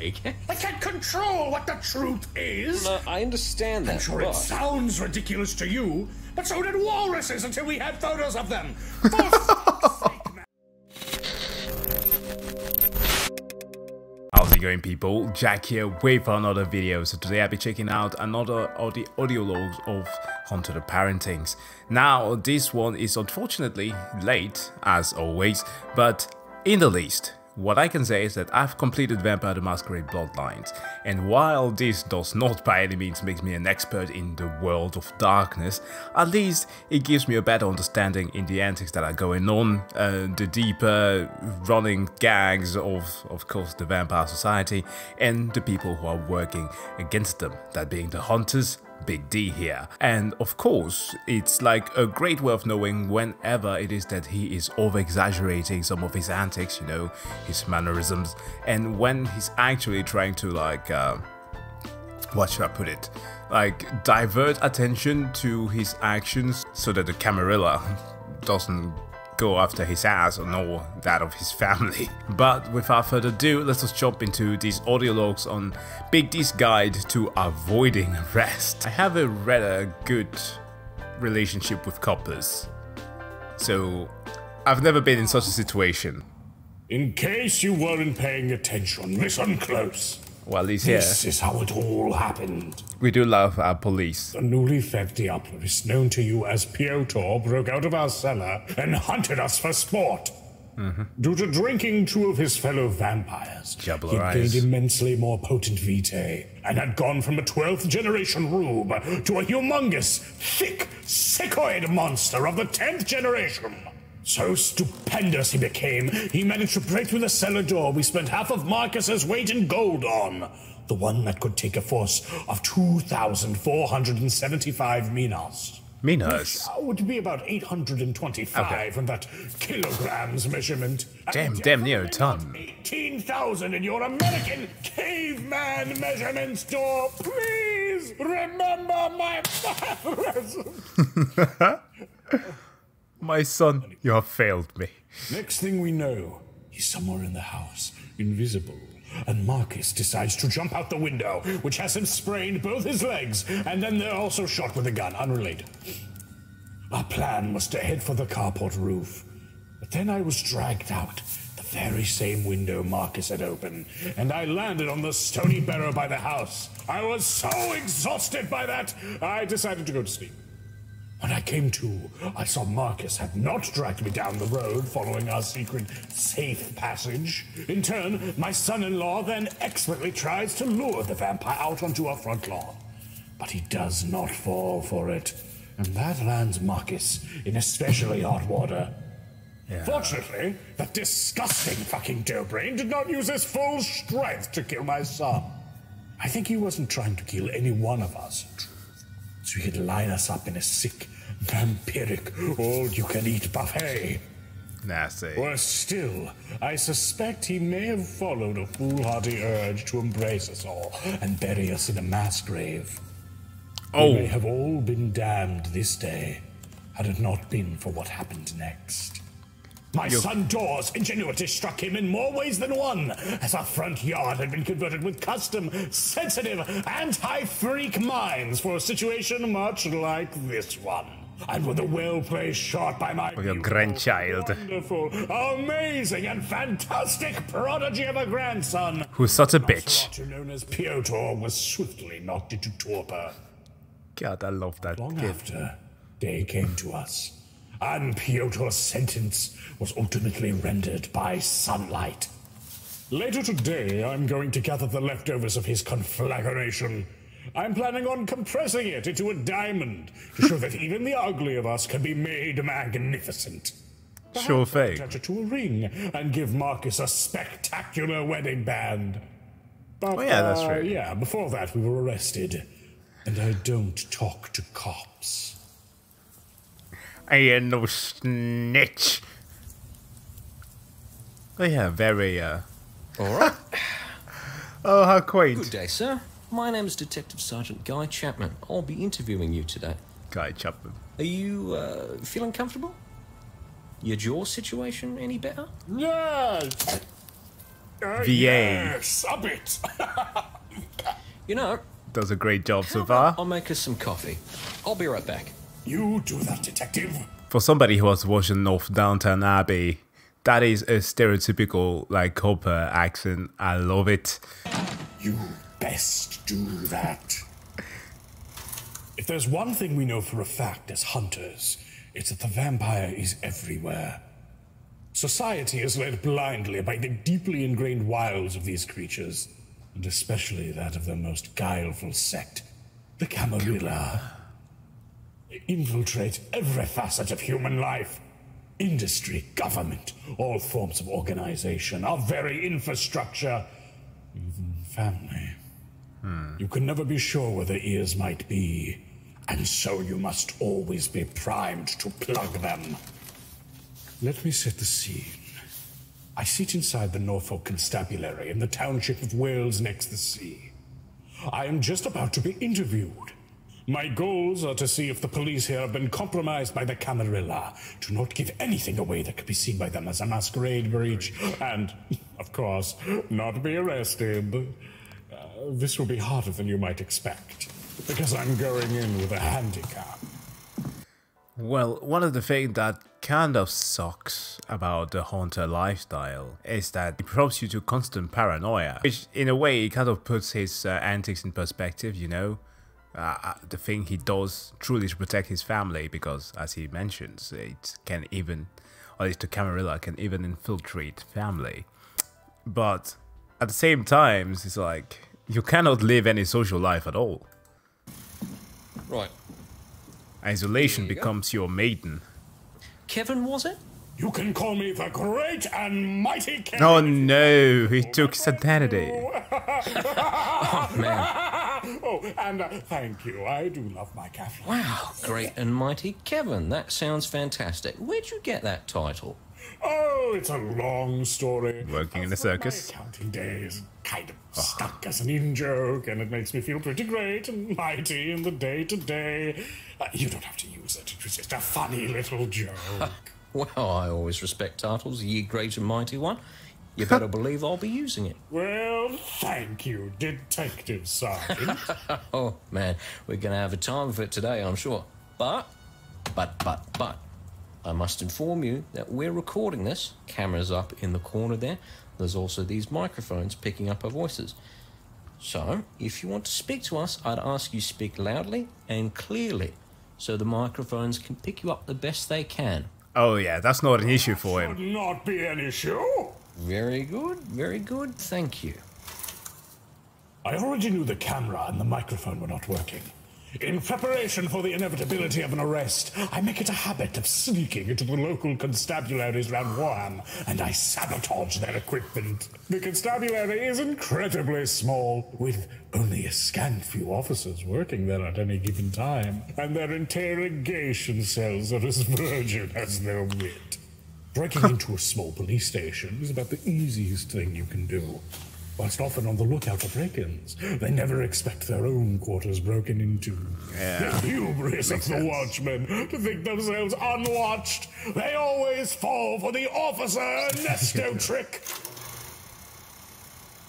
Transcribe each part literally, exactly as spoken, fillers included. mistake. I can't control what the truth is. No, I understand that. I'm sure but... it sounds ridiculous to you, but so did walruses until we had photos of them. For fuck's sake, man. How's it going, people? Jack here with another video. So today I'll be checking out another of the audio logs of Hunter the Parentings. Now, this one is unfortunately late, as always, but in the least. What I can say is that I've completed Vampire: The Masquerade Bloodlines, and while this does not by any means make me an expert in the World of Darkness, at least it gives me a better understanding in the antics that are going on, uh, the deeper running gags of, of course, the vampire society, and the people who are working against them, that being the Hunters, Big D here. And of course, it's like a great way of knowing whenever it is that he is over-exaggerating some of his antics, you know, his mannerisms, and when he's actually trying to, like, uh, what should I put it? Like, divert attention to his actions so that the Camarilla doesn't go after his ass and all that of his family. But without further ado, let's just jump into these audio logs on Big D's guide to avoiding arrest. I have a rather good relationship with coppers, so I've never been in such a situation. In case you weren't paying attention, listen close. Well, he's here. This is how it all happened. We do love our police. The newly fed diablerist known to you as Piotr broke out of our cellar and hunted us for sport. Mm-hmm. Due to drinking two of his fellow vampires, Diablo he'd eyes. gained immensely more potent vitae and had gone from a twelfth generation rube to a humongous, thick, sickoid monster of the tenth generation. So stupendous he became, he managed to break through the cellar door we spent half of Marcus's weight in gold on. The one that could take a force of two thousand four hundred seventy-five minas. Minas? Which would be about eight hundred twenty-five okay. from that kilograms measurement. Damn, and damn near a ton. eighteen thousand in your American caveman measurement store. Please remember my My son, you have failed me. Next thing we know, he's somewhere in the house, invisible, and Marcus decides to jump out the window, which has him sprained both his legs, and then they're also shot with a gun, unrelated. Our plan was to head for the carport roof, but then I was dragged out, the very same window Marcus had opened, and I landed on the stony barrow by the house. I was so exhausted by that, I decided to go to sleep. When I came to, I saw Marcus had not dragged me down the road following our secret safe passage. In turn, my son-in-law then expertly tries to lure the vampire out onto our front lawn. But he does not fall for it, and that lands Marcus in especially hot water. Yeah. Fortunately, that disgusting fucking dough-brain did not use his full strength to kill my son. I think he wasn't trying to kill any one of us. So he could line us up in a sick, vampiric, all-you-can-eat buffet. Nasty. Worse still, I suspect he may have followed a foolhardy urge to embrace us all and bury us in a mass grave. Oh. We may have all been damned this day, had it not been for what happened next. My You're... son Dor's ingenuity struck him in more ways than one, as our front yard had been converted with custom, sensitive, anti-freak minds for a situation much like this one. And with a well-placed shot by my your grandchild, wonderful, amazing, and fantastic prodigy of a grandson, who's such a bitch, who known as Piotr, was swiftly knocked into torpor. God, I love that. Long kid. after, day came to us. And Piotr's sentence was ultimately rendered by sunlight. Later today, I'm going to gather the leftovers of his conflagration. I'm planning on compressing it into a diamond to show that even the ugly of us can be made magnificent. Perhaps sure thing. Attach it to a ring and give Marcus a spectacular wedding band. But, oh yeah, that's right. Uh, yeah, before that we were arrested, and I don't talk to cops. I ain't no snitch. Oh yeah, very, uh... Alright. Oh, how quaint. Good day, sir. My name's Detective Sergeant Guy Chapman. I'll be interviewing you today. Guy Chapman. Are you, uh, feeling comfortable? Your jaw situation any better? Yes! Uh, V A. Yes, a bit. You know, does a great job so far. I'll make us some coffee. I'll be right back. You do that, detective. For somebody who was watching North Downtown Abbey, that is a stereotypical, like, copper accent. I love it. You best do that. If there's one thing we know for a fact as hunters, it's that the vampire is everywhere. Society is led blindly by the deeply ingrained wiles of these creatures, and especially that of their most guileful sect, the Camarilla. They infiltrate every facet of human life. Industry, government, all forms of organization, our very infrastructure, even family. Hmm. You can never be sure where their ears might be, and so you must always be primed to plug them. Let me set the scene. I sit inside the Norfolk Constabulary in the township of Wells-next-the-Sea. I am just about to be interviewed. My goals are to see if the police here have been compromised by the Camarilla, to not give anything away that could be seen by them as a masquerade breach, and, of course, not be arrested. Uh, this will be harder than you might expect, because I'm going in with a handicap. Well, one of the things that kind of sucks about the Haunter lifestyle is that it prompts you to constant paranoia, which in a way kind of puts his uh, antics in perspective, you know? Uh, the thing he does truly to protect his family, because, as he mentions, it can even, or at least the Camarilla can even infiltrate family. But at the same time, it's like, you cannot live any social life at all. Right. Isolation you becomes go. your maiden. Kevin, was it? You can call me the great and mighty Kevin. Oh no, he took satanity. Oh man. Oh, and uh, thank you. I do love my Catholic. Wow, great and mighty Kevin. That sounds fantastic. Where'd you get that title? Oh, it's a long story. Working in a circus. My accounting days kind of oh. stuck as an in-joke, and it makes me feel pretty great and mighty in the day-to-day. -day. Uh, you don't have to use it. It was just a funny little joke. Well, I always respect titles, ye great and mighty one. You better believe I'll be using it. Well, thank you, Detective Sergeant. Oh, man, we're going to have a time of it today, I'm sure. But, but, but, but. I must inform you that we're recording this. Camera's up in the corner there. There's also these microphones picking up our voices. So, if you want to speak to us, I'd ask you speak loudly and clearly so the microphones can pick you up the best they can. Oh yeah, that's not an issue for him. That should not be an issue. Very good, very good, thank you. I already knew the camera and the microphone were not working. In preparation for the inevitability of an arrest, I make it a habit of sneaking into the local constabularies round Warham, and I sabotage their equipment. The constabulary is incredibly small, with only a scant few officers working there at any given time, and their interrogation cells are as virgin as their wit. Breaking into a small police station is about the easiest thing you can do. Whilst often on the lookout for break-ins, they never expect their own quarters broken into. Yeah. The hubris of the watchmen to think themselves unwatched. They always fall for the Officer Ernesto trick.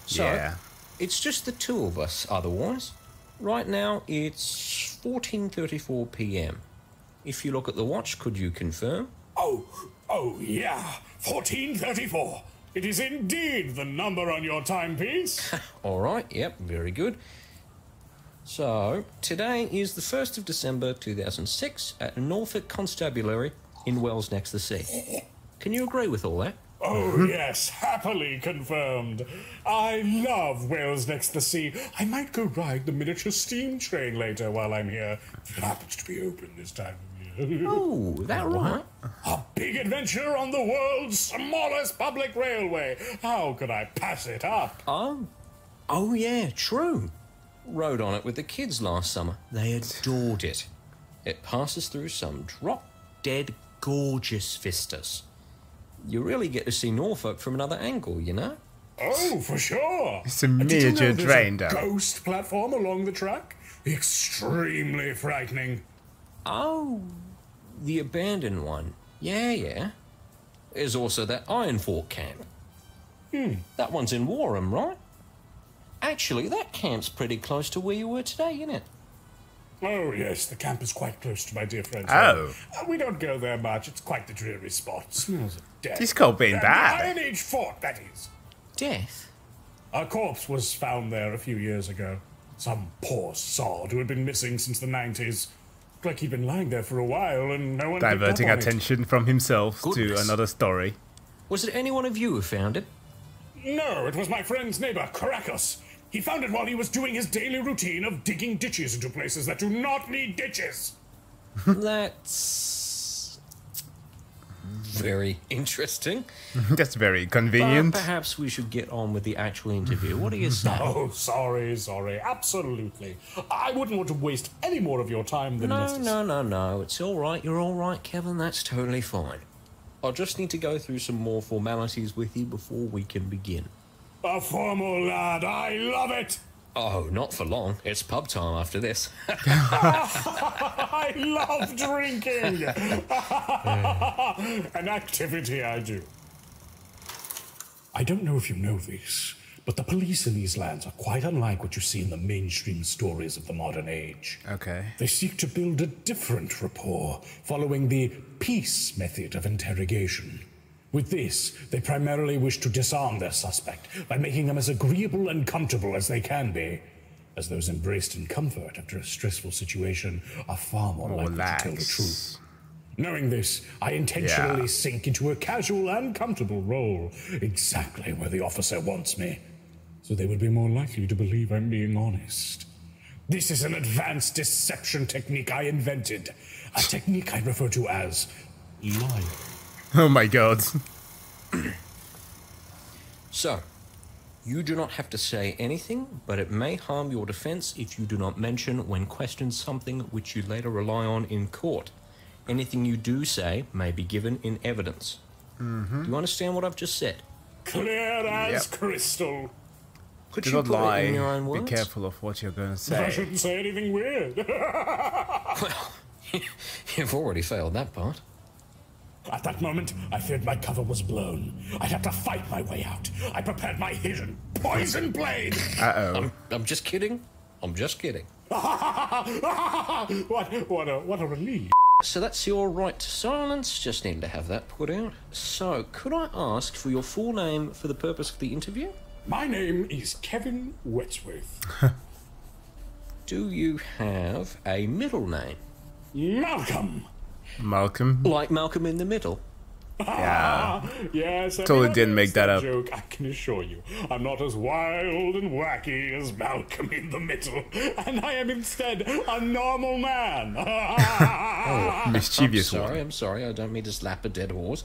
So, yeah. It's just the two of us otherwise. Right now, it's fourteen thirty-four p m If you look at the watch, could you confirm? Oh, oh yeah, fourteen thirty-four. It is indeed the number on your timepiece. All right, yep, very good. So, today is the first of December two thousand six at Norfolk Constabulary in Wells-next-the-Sea. Can you agree with all that? Oh, yes, happily confirmed. I love Wells-next-the-Sea. I might go ride the miniature steam train later while I'm here. It happens to be open this time. Oh, that right? A big adventure on the world's smallest public railway. How could I pass it up? Oh, oh yeah, true. Rode on it with the kids last summer. They adored it. It passes through some drop-dead gorgeous vistas. You really get to see Norfolk from another angle, you know? Oh, for sure. It's a major drain down. Ghost platform along the track? Extremely frightening. Oh, the abandoned one. Yeah, yeah. There's also that Iron Fork camp. Hmm, that one's in Warham, right? Actually, that camp's pretty close to where you were today, isn't it? Oh, yes, the camp is quite close to my dear friend's. Oh. Uh, we don't go there much. It's quite the dreary spot. It smells of death. It's called being uh, bad. Iron Age fort, that is. Death? Our corpse was found there a few years ago. Some poor sod who had been missing since the nineties. Looked like he'd been lying there for a while and no one... Diverting attention from himself Goodness. to another story. Was it any one of you who found it? No, it was my friend's neighbour, Caracas. He found it while he was doing his daily routine of digging ditches into places that do not need ditches. That's very interesting. That's very convenient. But perhaps we should get on with the actual interview. What do you say? Oh, sorry, sorry. Absolutely. I wouldn't want to waste any more of your time than necessary. No, no, no, no. It's all right. You're all right, Kevin. That's totally fine. I'll just need to go through some more formalities with you before we can begin. A formal lad, I love it! Oh, not for long. It's pub time after this. I love drinking! An activity I do. I don't know if you know this, but the police in these lands are quite unlike what you see in the mainstream stories of the modern age. Okay. They seek to build a different rapport, following the PEACE method of interrogation. With this, they primarily wish to disarm their suspect by making them as agreeable and comfortable as they can be, as those embraced in comfort after a stressful situation are far more likely to tell the truth. Knowing this, I intentionally yeah. sink into a casual and comfortable role, exactly where the officer wants me, so they would be more likely to believe I'm being honest. This is an advanced deception technique I invented, a technique I refer to as lying. Oh my god. So, you do not have to say anything, but it may harm your defense if you do not mention when questioned something which you later rely on in court. Anything you do say may be given in evidence. Mm-hmm. Do you understand what I've just said? Clear as yep. crystal. Could do you not lie. In your own words? Be careful of what you're going to say. I shouldn't say anything weird. Well, you've already failed that part. At that moment, I feared my cover was blown. I'd have to fight my way out. I prepared my hidden poison blade. Uh-oh. I'm, I'm just kidding. I'm just kidding. what, what, a, what a relief. So that's your right to silence. Just need to have that put out. So, could I ask for your full name for the purpose of the interview? My name is Kevin Wetsworth. Do you have a middle name? Malcolm. Malcolm? Like Malcolm in the Middle. Yeah. Yes, I totally didn't make that up. Joke, I can assure you, I'm not as wild and wacky as Malcolm in the Middle, and I am instead a normal man. Oh, mischievous one. I'm sorry, I'm sorry, I don't mean to slap a dead horse.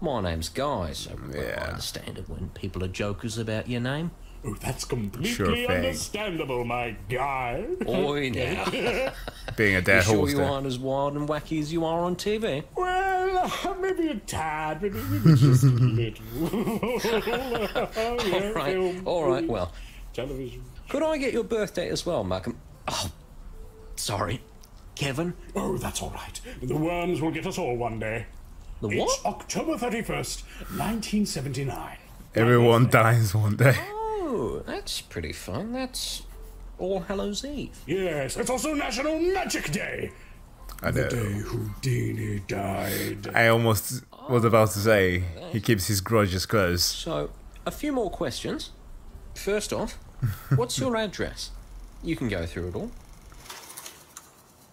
My name's Guy, so well, yeah. I understand it when people are jokers about your name. Oh, that's completely sure understandable, my guy. Oi, now. Being a dead horse. Sure you there. aren't as wild and wacky as you are on T V. Well, maybe a tad, but maybe just a little. oh, yeah, all right, film, all right. Well, television. Could I get your birthday as well, Malcolm? Oh, sorry, Kevin. Oh, that's all right. The worms will get us all one day. The what? It's October thirty-first, nineteen seventy-nine. Everyone dies one day. Oh, that's pretty fun. That's All Hallows Eve. Yes, it's also National Magic Day. I know. The day Houdini died. I almost oh, was about to say he keeps his grudges close. So, a few more questions. First off, what's your address? You can go through it all.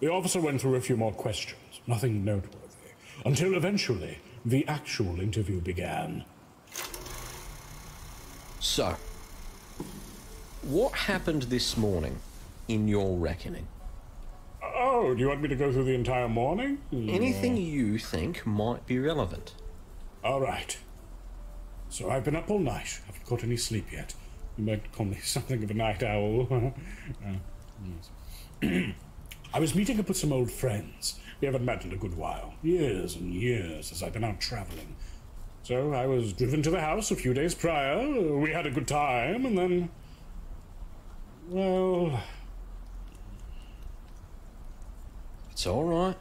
The officer went through a few more questions, nothing noteworthy, until eventually the actual interview began. So, what happened this morning, in your reckoning? Oh, do you want me to go through the entire morning? Anything yeah. you think might be relevant. All right. So I've been up all night. I haven't got any sleep yet. You might call me something of a night owl. uh, yes. I was meeting up with some old friends. We haven't met in a good while. Years and years as I've been out traveling. So I was driven to the house a few days prior. We had a good time, and then... Well... It's all right.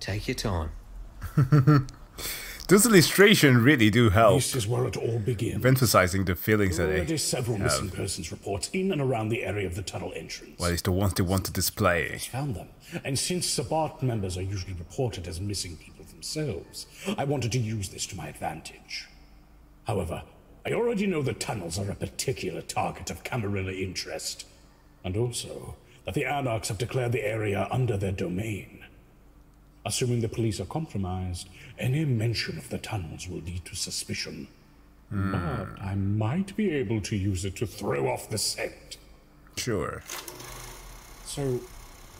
Take your time. Those illustrations really do help. This is where it all begins. Emphasizing the feelings that they have. There are several missing persons reports in and around the area of the tunnel entrance. Well, it's the ones they want to display. Found them, and since Sabbat members are usually reported as missing people themselves, I wanted to use this to my advantage. However, I already know the tunnels are a particular target of Camarilla interest, and also that the Anarchs have declared the area under their domain. Assuming the police are compromised, any mention of the tunnels will lead to suspicion. Mm. But I might be able to use it to throw off the scent. Sure. So,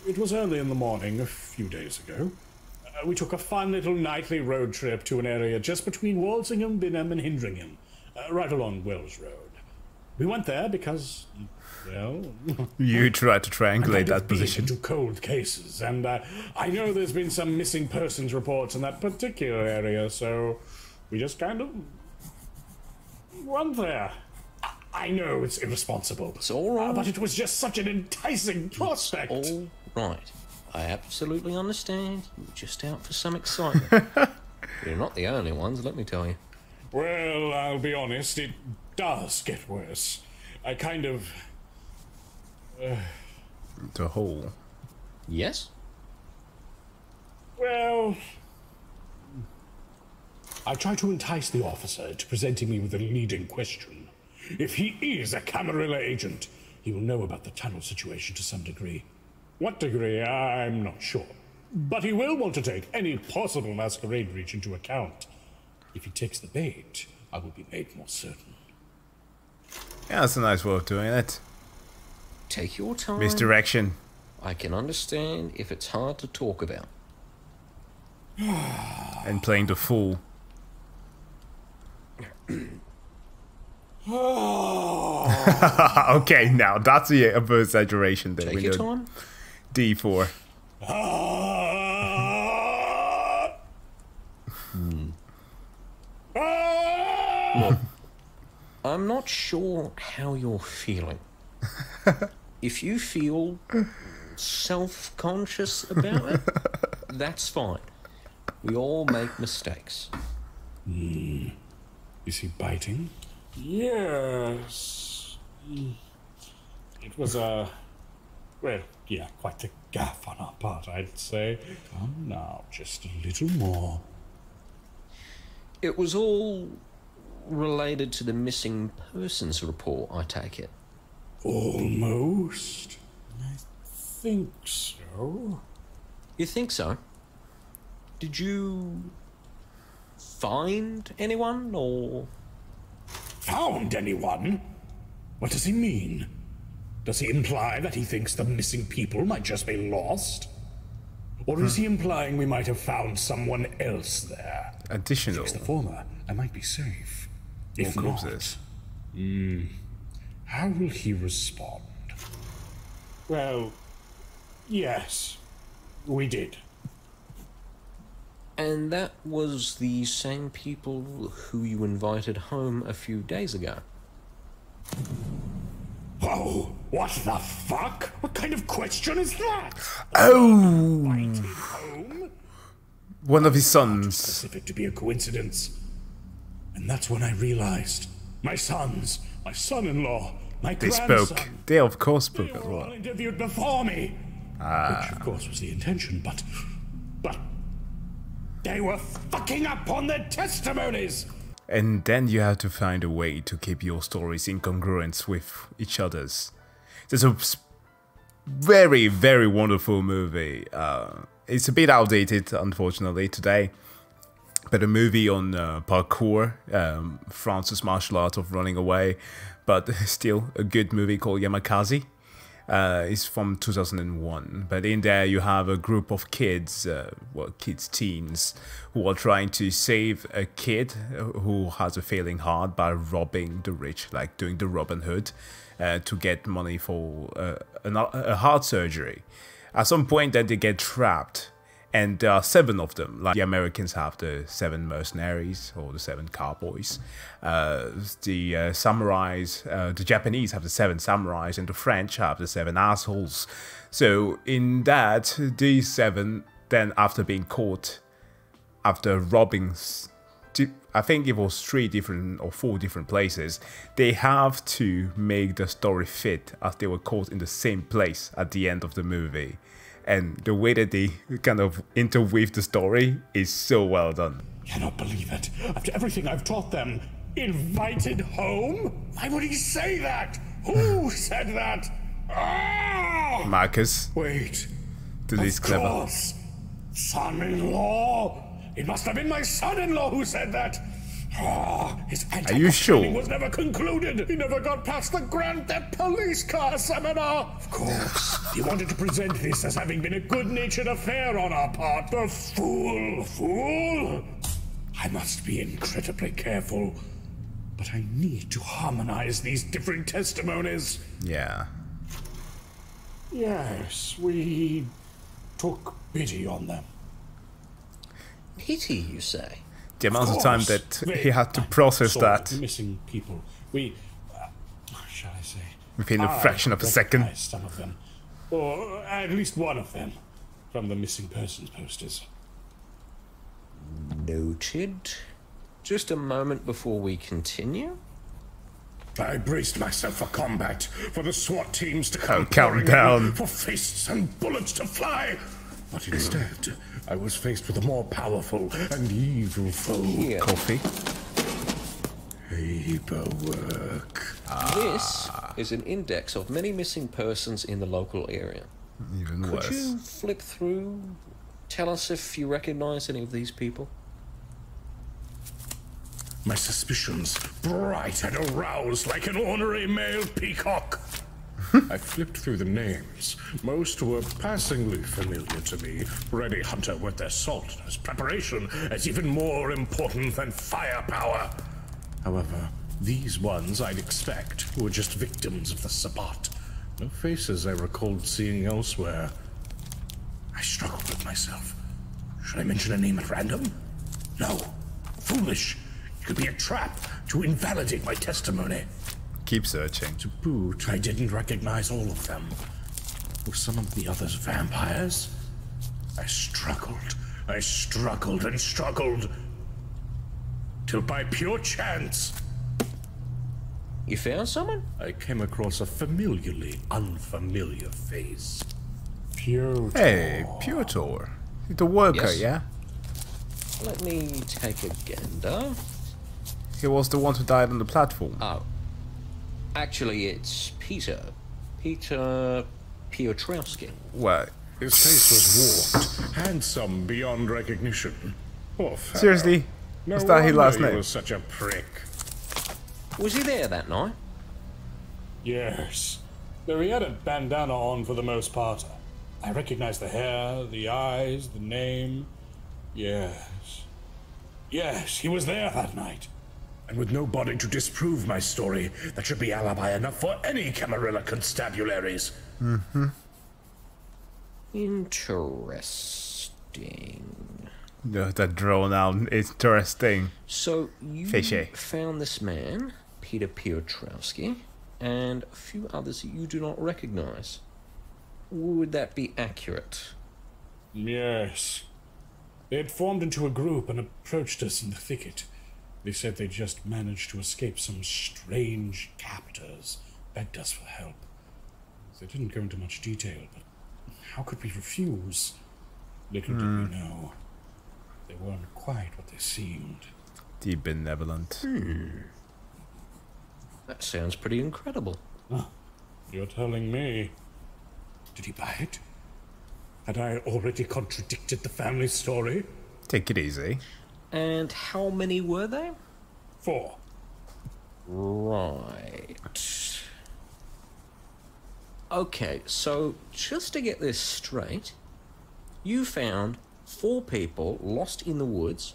it was early in the morning a few days ago. Uh, we took a fun little nightly road trip to an area just between Walsingham, Binham and Hindringham, uh, right along Wells Road. We went there because, well... you tried to triangulate that position. ...to cold cases, and uh, I know there's been some missing persons reports in that particular area, so we just kind of went there. I know it's irresponsible. It's all right. Uh, but it was just such an enticing prospect. It's all right. I absolutely understand. You're just out for some excitement. You're not the only ones, let me tell you. Well, I'll be honest, it does get worse. I kind of... Uh, the whole... Yes? Well... I tried to entice the officer to presenting me with a leading question. If he is a Camarilla agent, he will know about the tunnel situation to some degree. What degree, I'm not sure. But he will want to take any possible masquerade breach into account. If he takes the bait, I will be made more certain. Yeah, that's a nice way of doing it. Take your time. Misdirection. I can understand if it's hard to talk about. And playing the fool. Okay, now that's a over-exaggeration that we know. Take your time. D four. Hmm. Well, I'm not sure how you're feeling. If you feel self-conscious about it, that's fine. We all make mistakes. Mm. Is he biting? Yes. It was a... Uh, well, yeah, quite the gaff on our part, I'd say. Come now, just a little more. It was all related to the missing persons report, I take it. Almost. I think so. You think so? Did you find anyone, or...? Found anyone? What does he mean? Does he imply that he thinks the missing people might just be lost? Or is hmm. he implying we might have found someone else there? Additional. If the former, I might be safe. If what not, this? Mm, how will he respond? Well, yes, we did. And that was the same people who you invited home a few days ago. Oh, what the fuck? What kind of question is that? Oh! Invited home? One of his sons. Specific to be a coincidence. And that's when I realized my sons, my son-in-law, my they grandson. Spoke. They of course spoke. They were all interviewed before me. Ah. Which of course was the intention, but, but they were fucking up on their testimonies. And then you have to find a way to keep your stories in congruence with each other's. There's a very, very wonderful movie. Uh, It's a bit outdated, unfortunately, today. But a movie on uh, parkour, um, France's martial art of running away, but still a good movie called Yamakaze. Uh, it's from two thousand one. But in there, you have a group of kids, uh, well, kids, teens, who are trying to save a kid who has a failing heart by robbing the rich, like doing the Robin Hood, uh, to get money for uh, a heart surgery. At some point, then they get trapped, and there are seven of them. Like the Americans have the seven mercenaries or the seven cowboys. Uh, the uh, samurais, uh, the Japanese have the seven samurais, and the French have the seven assholes. So in that, these seven then, after being caught, after robbing I think it was three different or four different places, they have to make the story fit, as they were caught in the same place at the end of the movie. And the way that they kind of interweave the story is so well done. I cannot believe it. After everything I've taught them, invited home? Why would he say that? Who said that? Ah! Marcus. Wait. This is clever. Son-in-law. It must have been my son-in-law who said that. Oh, his Are you sure? Was never concluded. He never got past the Grand Theft Police Car Seminar. Of course, he wanted to present this as having been a good-natured affair on our part. The fool, fool! I must be incredibly careful, but I need to harmonize these different testimonies. Yeah. Yes, we took pity on them. Pity, you say? The amount of, of time that they, he had to process that. Missing people. We, uh, shall I say, within a fraction of a second. Some of them, or at least one of them, from the missing persons posters. Noted. Just a moment before we continue. I braced myself for combat, for the SWAT teams to come. Oh, count down. For fists and bullets to fly. But instead, I was faced with a more powerful and evil foe. Here. Coffee. Paperwork. This ah. is an index of many missing persons in the local area. Even Could worse. Could you flip through? Tell us if you recognize any of these people. My suspicions, bright and aroused like an ornery male peacock. I flipped through the names. Most were passingly familiar to me. Ready Hunter with their saltiness, preparation as even more important than firepower. However, these ones I'd expect were just victims of the Sabbat. No faces I recalled seeing elsewhere. I struggled with myself. Should I mention a name at random? No. Foolish. It could be a trap to invalidate my testimony. Keep searching. To boot, I didn't recognize all of them. Were some of the others vampires? I struggled, I struggled and struggled. Till by pure chance... You found someone? I came across a familiarly unfamiliar face. Peter. Hey, Peter. The worker, yes. yeah? Let me take a gander. He was the one who died on the platform. Oh. Actually, it's Peter. Peter Piotrowski. Well, his face was warped, handsome beyond recognition. Poor fellow. Seriously? No Is that his last name? Was such a prick. Was he there that night? Yes. Though he had a bandana on for the most part. I recognized the hair, the eyes, the name. Yes. Yes, he was there that night. And with no body to disprove my story, that should be alibi enough for any Camarilla constabularies. Mm-hmm. Interesting. No, that drawn out. Interesting. So you Fishy. found this man, Peter Piotrowski, and a few others that you do not recognize. Would that be accurate? Yes. They had formed into a group and approached us in the thicket. They said they just managed to escape some strange captors, begged us for help. They didn't go into much detail, but how could we refuse? Little mm. did we know. They weren't quite what they seemed. The benevolent. Hmm. That sounds pretty incredible. Huh. You're telling me. Did he buy it? Had I already contradicted the family story? Take it easy. And how many were there? Four. Right. Okay, so just to get this straight, you found four people lost in the woods.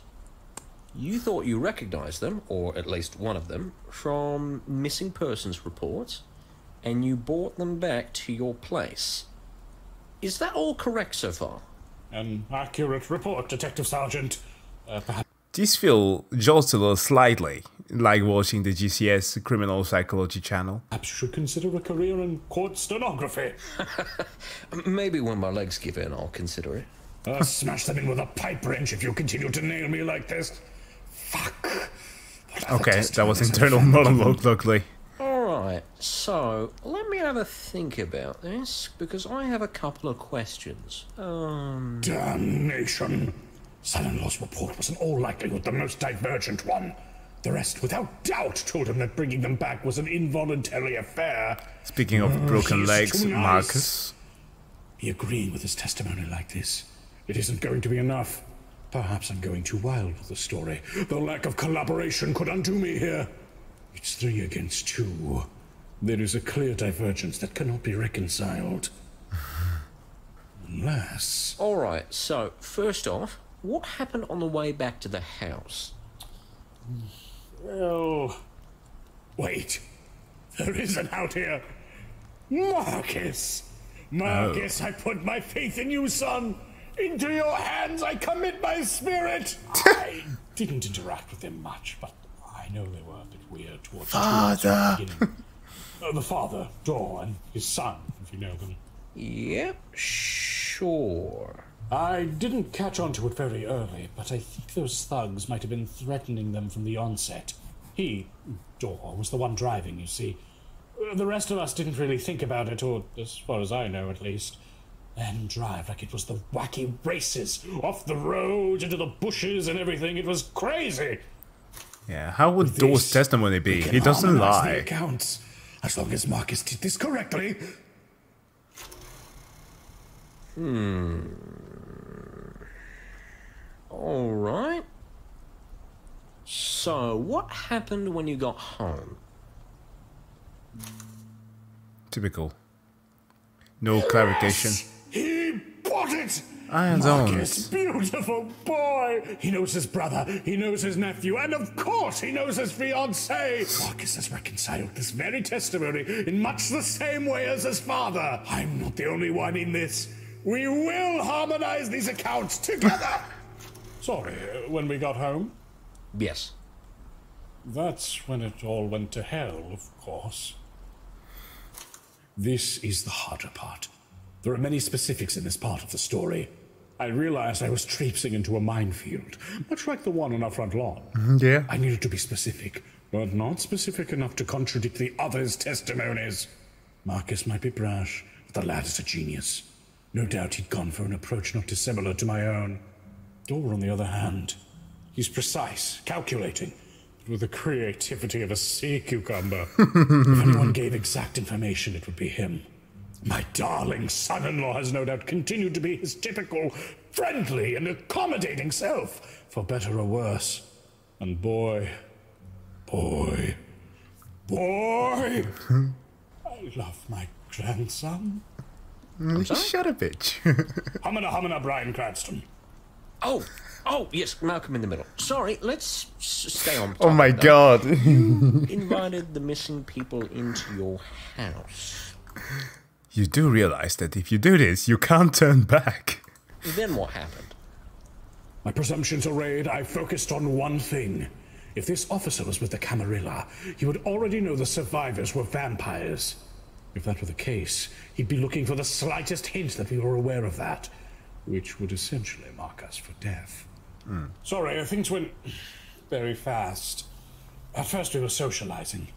You thought you recognized them, or at least one of them, from missing persons reports, and you brought them back to your place. Is that all correct so far? An accurate report, Detective Sergeant. Uh, perhaps This feels jolted a little slightly, like watching the G C S Criminal Psychology channel. Perhaps you should consider a career in court stenography. Maybe when my legs give in, I'll consider it. I'll smash them in with a pipe wrench if you continue to nail me like this. Fuck. Okay, that was internal monologue, luckily. Alright, so let me have a think about this, because I have a couple of questions. Um... Damnation! Son-in-law's report was in all likelihood the most divergent one. The rest, without doubt, told him that bringing them back was an involuntary affair. Speaking of oh, broken legs, nice. Marcus. Me agreeing with his testimony like this, it isn't going to be enough. Perhaps I'm going too wild with the story. The lack of collaboration could undo me here. It's three against two. There is a clear divergence that cannot be reconciled. Unless... Alright, so, first off, what happened on the way back to the house? Well... Wait. There is an out here. Marcus! Marcus, oh. I put my faith in you, son! Into your hands I commit my spirit! I didn't interact with them much, but I know they were a bit weird towards father. The, uh, the father, Daw, and his son, if you know them. Yep, sure. I didn't catch on to it very early, but I think those thugs might have been threatening them from the onset. He, Daw, was the one driving, you see. The rest of us didn't really think about it, or as far as I know, at least. Let him drive like it was the wacky races, off the road, into the bushes and everything. It was crazy! Yeah, how would Daw's testimony be? He doesn't lie. The accounts, as long as Marcus did this correctly. Hmm... Alright. So, what happened when you got home? Typical. No clarification. He bought it! And Marcus, beautiful boy! He knows his brother, he knows his nephew, and of course he knows his fiancée! Marcus has reconciled this very testimony in much the same way as his father. I'm not the only one in this. We will harmonize these accounts together! Sorry, when we got home? Yes. That's when it all went to hell, of course. This is the harder part. There are many specifics in this part of the story. I realized I was traipsing into a minefield, much like the one on our front lawn. Mm-hmm, yeah. I needed to be specific, but not specific enough to contradict the others' testimonies. Marcus might be brash, but the lad is a genius. No doubt he'd gone for an approach not dissimilar to my own. Dor, on the other hand, he's precise, calculating, with the creativity of a sea cucumber. If anyone gave exact information, it would be him. My darling son-in-law has no doubt continued to be his typical, friendly and accommodating self, for better or worse. And boy, boy, boy, I love my grandson. Shut up, bitch. Humana, humana, Brian Cranston. Oh, oh, yes, Malcolm in the Middle. Sorry, let's s stay on. Oh my God. You invited the missing people into your house. You do realize that if you do this, you can't turn back. Then what happened? My presumptions arrayed, I focused on one thing. If this officer was with the Camarilla, he would already know the survivors were vampires. If that were the case, he'd be looking for the slightest hint that we were aware of that, which would essentially mark us for death. Mm. Sorry, things went very fast. At first we were socializing.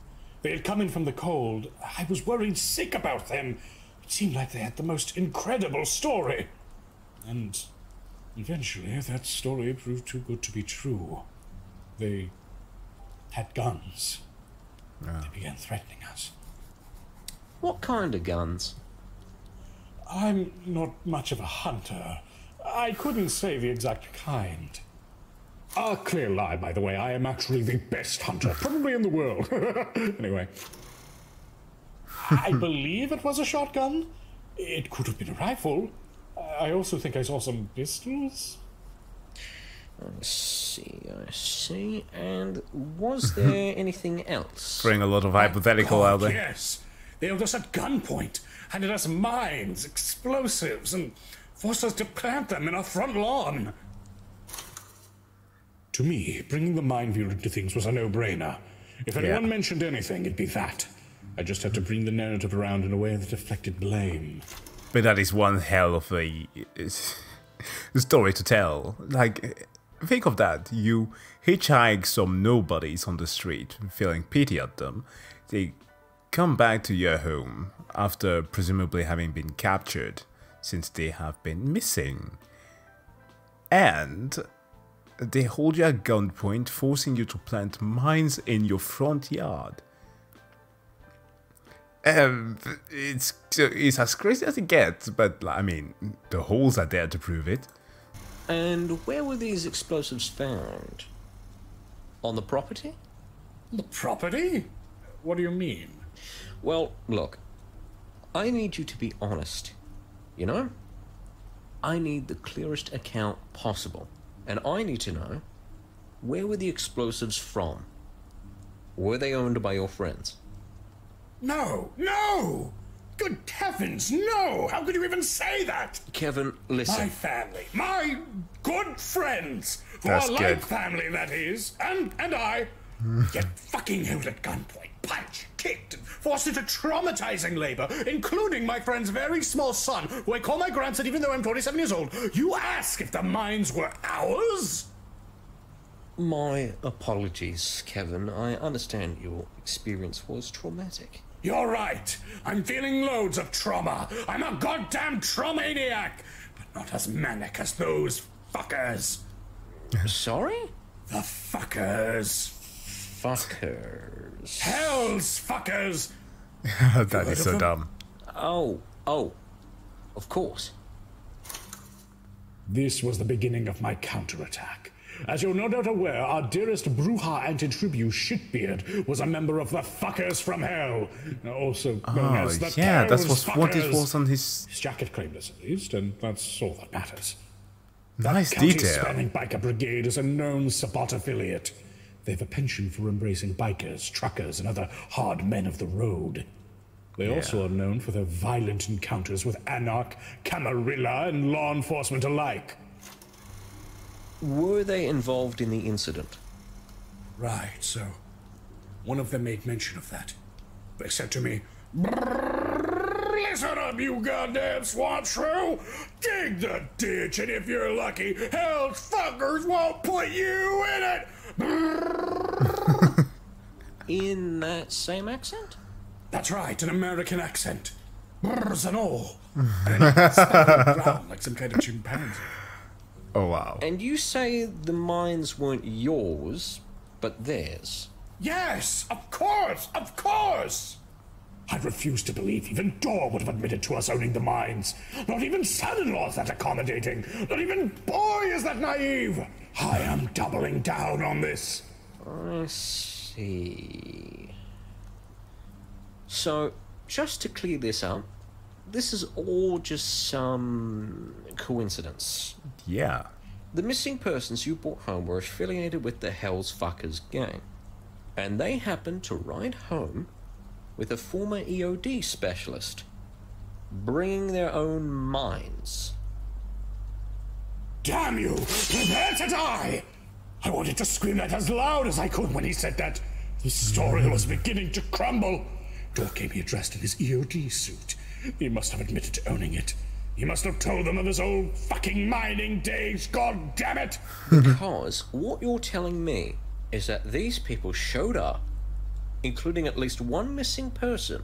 They had come in from the cold. I was worried sick about them. It seemed like they had the most incredible story. And eventually that story proved too good to be true. They had guns. Yeah. They began threatening us. What kind of guns? I'm not much of a hunter. I couldn't say the exact kind. A clear lie, by the way. I am actually the best hunter, probably in the world. Anyway. I believe it was a shotgun. It could have been a rifle. I also think I saw some pistols. I see, I see. And was there anything else? Bring a lot of hypothetical out there. Yes. They held us at gunpoint, handed us mines, explosives, and forced us to plant them in our front lawn. To me, bringing the minefield into things was a no-brainer. If anyone yeah. mentioned anything, it'd be that. I just had to bring the narrative around in a way that deflected blame. But that is one hell of a, a story to tell. Like, Think of that, you hitchhike some nobodies on the street, feeling pity at them. They come back to your home, after presumably having been captured, since they have been missing. And they hold you at gunpoint, forcing you to plant mines in your front yard. Um, it's, it's as crazy as it gets, but I mean, the holes are there to prove it. And where were these explosives found? On the property? The property? What do you mean? Well, look, I need you to be honest, you know? I need the clearest account possible, and I need to know, where were the explosives from? Were they owned by your friends? No, no! Good heavens, no! How could you even say that? Kevin, listen. My family, my good friends, who That's are like family, that is, and, and I, get fucking held at gunpoint, punched, kicked, and forced into traumatizing labor, including my friend's very small son, who I call my grandson even though I'm twenty-seven years old. You ask if the mines were ours? My apologies, Kevin. I understand your experience was traumatic. You're right. I'm feeling loads of trauma. I'm a goddamn traumaniac, but not as manic as those fuckers. Sorry? The fuckers. Fuckers. Hell's fuckers. That is so dumb. Oh, oh. Of course. This was the beginning of my counterattack. As you're no doubt aware, our dearest Bruja anti-tribute Shitbeard was a member of the Fuckers from Hell. Also oh, known as the yeah, that was fuckers. What it was on his... his jacket claimed us at least, and that's all that matters. Nice that detail. The county-spanning biker brigade is a known Sabbat affiliate. They have a penchant for embracing bikers, truckers, and other hard men of the road. They yeah. also are known for their violent encounters with Anarch, Camarilla, and law enforcement alike. Were they involved in the incident? Right, so one of them made mention of that. They said to me, listen up, you goddamn swamp shrew! Dig the ditch, and if you're lucky, hell's fuckers won't put you in it! In that same accent? That's right, an American accent. Brrrs and all. And it spattered around like some kind of chimpanzee. Oh, wow. And you say the mines weren't yours, but theirs? Yes, of course, of course! I refuse to believe even Dor would have admitted to us owning the mines. Not even son-in-law is that accommodating. Not even boy is that naive. I am doubling down on this. I see. So, just to clear this up, this is all just some coincidence. Yeah. The missing persons you brought home were affiliated with the Hell's Fuckers gang, and they happened to ride home with a former E O D specialist, bringing their own mines. Damn you! Prepare to die! I wanted to scream that as loud as I could when he said that. The story was beginning to crumble. Dor came here dressed in his E O D suit. He must have admitted to owning it. He must have told them of his old fucking mining days, god damn it! Because what you're telling me is that these people showed up, including at least one missing person,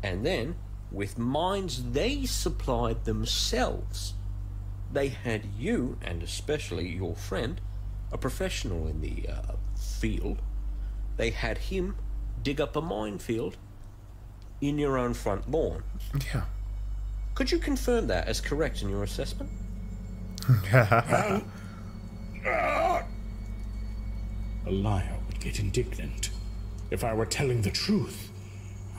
and then, with mines they supplied themselves, they had you, and especially your friend, a professional in the uh, field, they had him dig up a minefield in your own front lawn. Yeah. Could you confirm that as correct in your assessment? um, uh, a liar would get indignant. If I were telling the truth,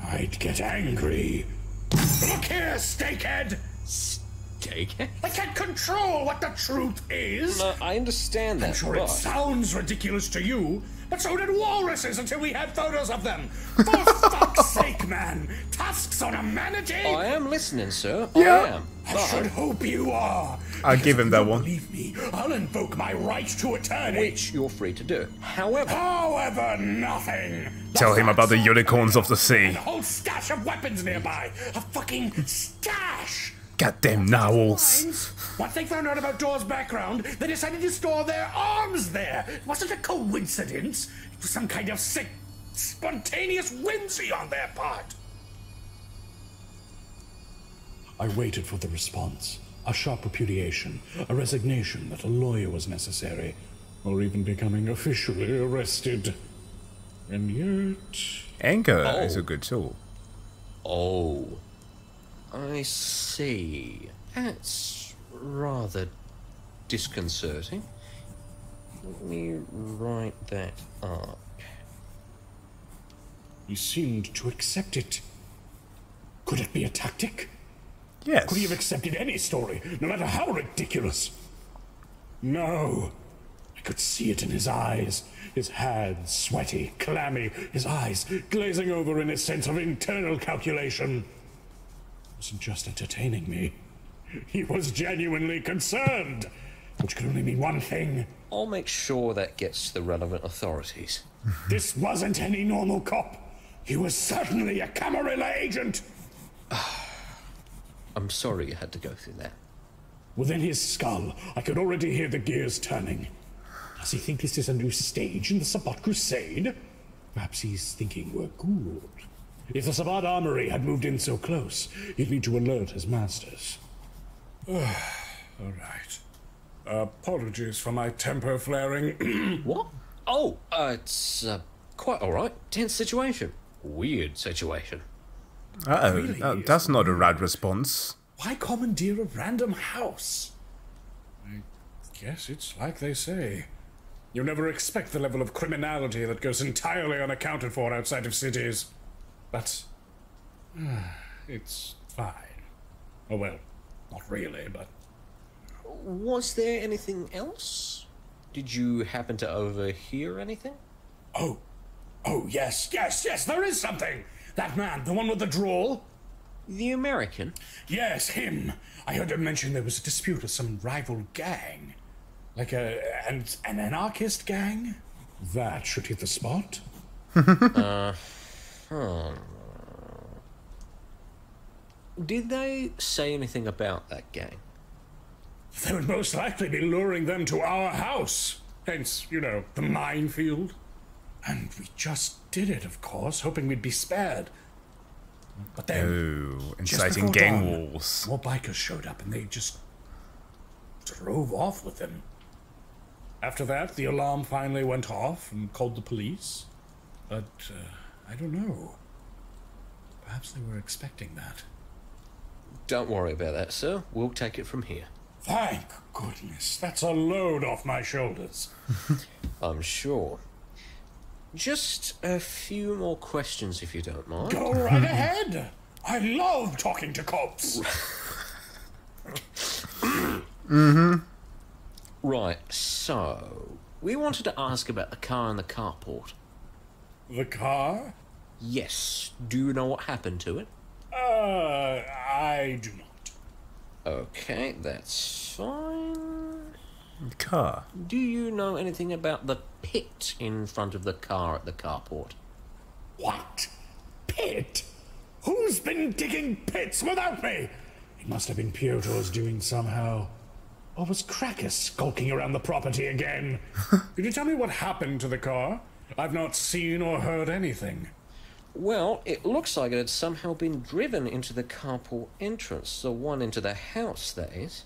I'd get angry. Look here, Steakhead! Steakhead? I can't control what the truth is! No, I understand that, I'm sure but... it sounds ridiculous to you, but so did walruses until we had photos of them! For fuck's sake, man! Tusks on a manatee! I am listening, sir. Yeah. I am. I but... should hope you are. I'll because give him that one. Believe me, I'll invoke my right to eternity. Which you're free to do. However... However, nothing! Tell him about the unicorns of the sea. And a whole stash of weapons nearby. A fucking stash! Goddamn narwhals. Once they found out about Door's background, they decided to store their arms there. It wasn't a coincidence. It was some kind of sick, spontaneous whimsy on their part. I waited for the response, a sharp repudiation, a resignation that a lawyer was necessary, or even becoming officially arrested. And yet... Anger oh. is a good tool. Oh. I see. That's rather disconcerting. Let me write that up. He seemed to accept it. Could it be a tactic? Yes. Could he have accepted any story, no matter how ridiculous? No. I could see it in his eyes. His hands sweaty, clammy, his eyes glazing over in a sense of internal calculation. He wasn't just entertaining me. He was genuinely concerned, which could only mean one thing. I'll make sure that gets to the relevant authorities. This wasn't any normal cop. He was certainly a Camarilla agent. I'm sorry you had to go through that. Within his skull, I could already hear the gears turning. Does he think this is a new stage in the Sabbat Crusade? Perhaps he's thinking we're ghoul. If the Sabbat Armory had moved in so close, he'd need to alert his masters. All right. Apologies for my temper flaring. What? Oh, uh, it's uh, quite all right. Tense situation. Weird situation. Uh-oh, really? uh, that's not a rad response. Why commandeer a random house? I guess it's like they say. You never expect the level of criminality that goes entirely unaccounted for outside of cities. But... Uh, it's fine. Oh well, not really, but... Was there anything else? Did you happen to overhear anything? Oh. Oh, yes, yes, yes, there is something! That man, the one with the drawl? The American? Yes, him. I heard him mention there was a dispute with some rival gang. Like a, an, an anarchist gang? That should hit the spot. uh, hmm. Did they say anything about that gang? They would most likely be luring them to our house. Hence, you know, the minefield. And we just did it, of course, hoping we'd be spared. But then, oh, inciting gang wars. More bikers showed up and they just drove off with them. After that, the alarm finally went off and called the police. But, uh, I don't know. Perhaps they were expecting that. Don't worry about that, sir. We'll take it from here. Thank goodness. That's a load off my shoulders. I'm sure. Just a few more questions, if you don't mind. Go right ahead. I love talking to cops. Mm-hmm. Right, so... We wanted to ask about the car in the carport. The car? Yes. Do you know what happened to it? Uh, I do not. Okay, that's fine. The car. Do you know anything about the pit in front of the car at the carport? What? Pit? Who's been digging pits without me? It must have been Piotr's doing somehow. Or was Krakus skulking around the property again? Could you tell me what happened to the car? I've not seen or heard anything. Well, it looks like it had somehow been driven into the carport entrance, the one into the house, that is.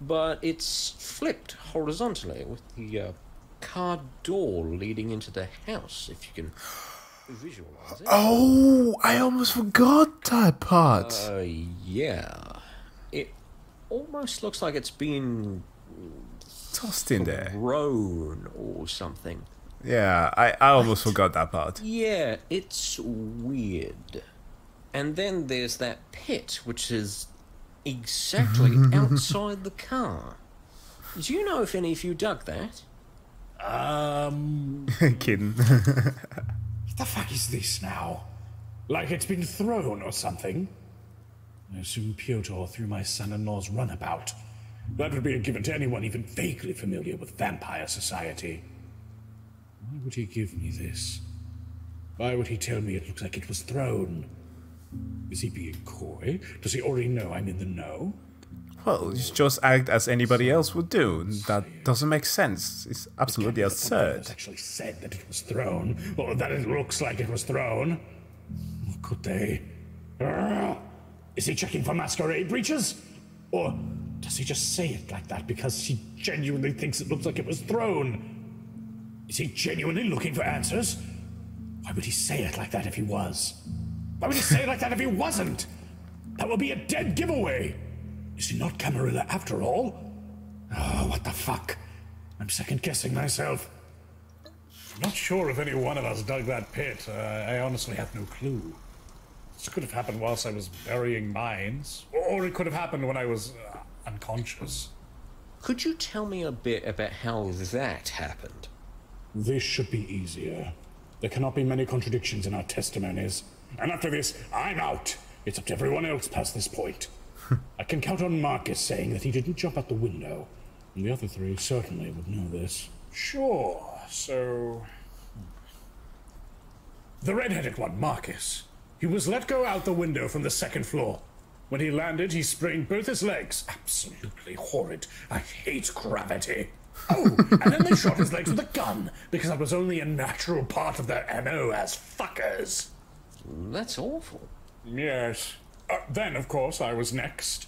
But it's flipped horizontally with the uh, car door leading into the house, if you can visualize it. Oh, I almost forgot that part. Uh, yeah. It almost looks like it's been... tossed in there. Thrown or something. Yeah, I, I almost but, forgot that part. Yeah, it's weird. And then there's that pit, which is... exactly, outside the car. Do you know if any of you dug that? Um... Kidding. What the fuck is this now? Like it's been thrown or something? I assume Piotr threw my son-in-law's runabout. That would be a given to anyone even vaguely familiar with vampire society. Why would he give me this? Why would he tell me it looks like it was thrown? Is he being coy? Does he already know I'm in the know? Well, you just act as anybody else would do. That doesn't make sense. It's absolutely absurd. It's actually said that it was thrown, or that it looks like it was thrown. Could they? Is he checking for masquerade breaches? Or does he just say it like that because he genuinely thinks it looks like it was thrown? Is he genuinely looking for answers? Why would he say it like that if he was? Why would he say it like that if he wasn't? That would be a dead giveaway. Is he not Camarilla after all? Oh, what the fuck? I'm second-guessing myself. I'm not sure if any one of us dug that pit. Uh, I honestly have no clue. This could have happened whilst I was burying mines, or it could have happened when I was uh, unconscious. Could you tell me a bit about how that happened? This should be easier. There cannot be many contradictions in our testimonies. And after this, I'm out. It's up to everyone else past this point. I can count on Marcus saying that he didn't jump out the window, and the other three certainly would know this. Sure, so... The red-headed one, Marcus. He was let go out the window from the second floor. When he landed, he sprained both his legs. Absolutely horrid. I hate gravity. Oh, and then they shot his legs with a gun, because that was only a natural part of their M O as fuckers. That's awful. Yes. Uh, then, of course, I was next.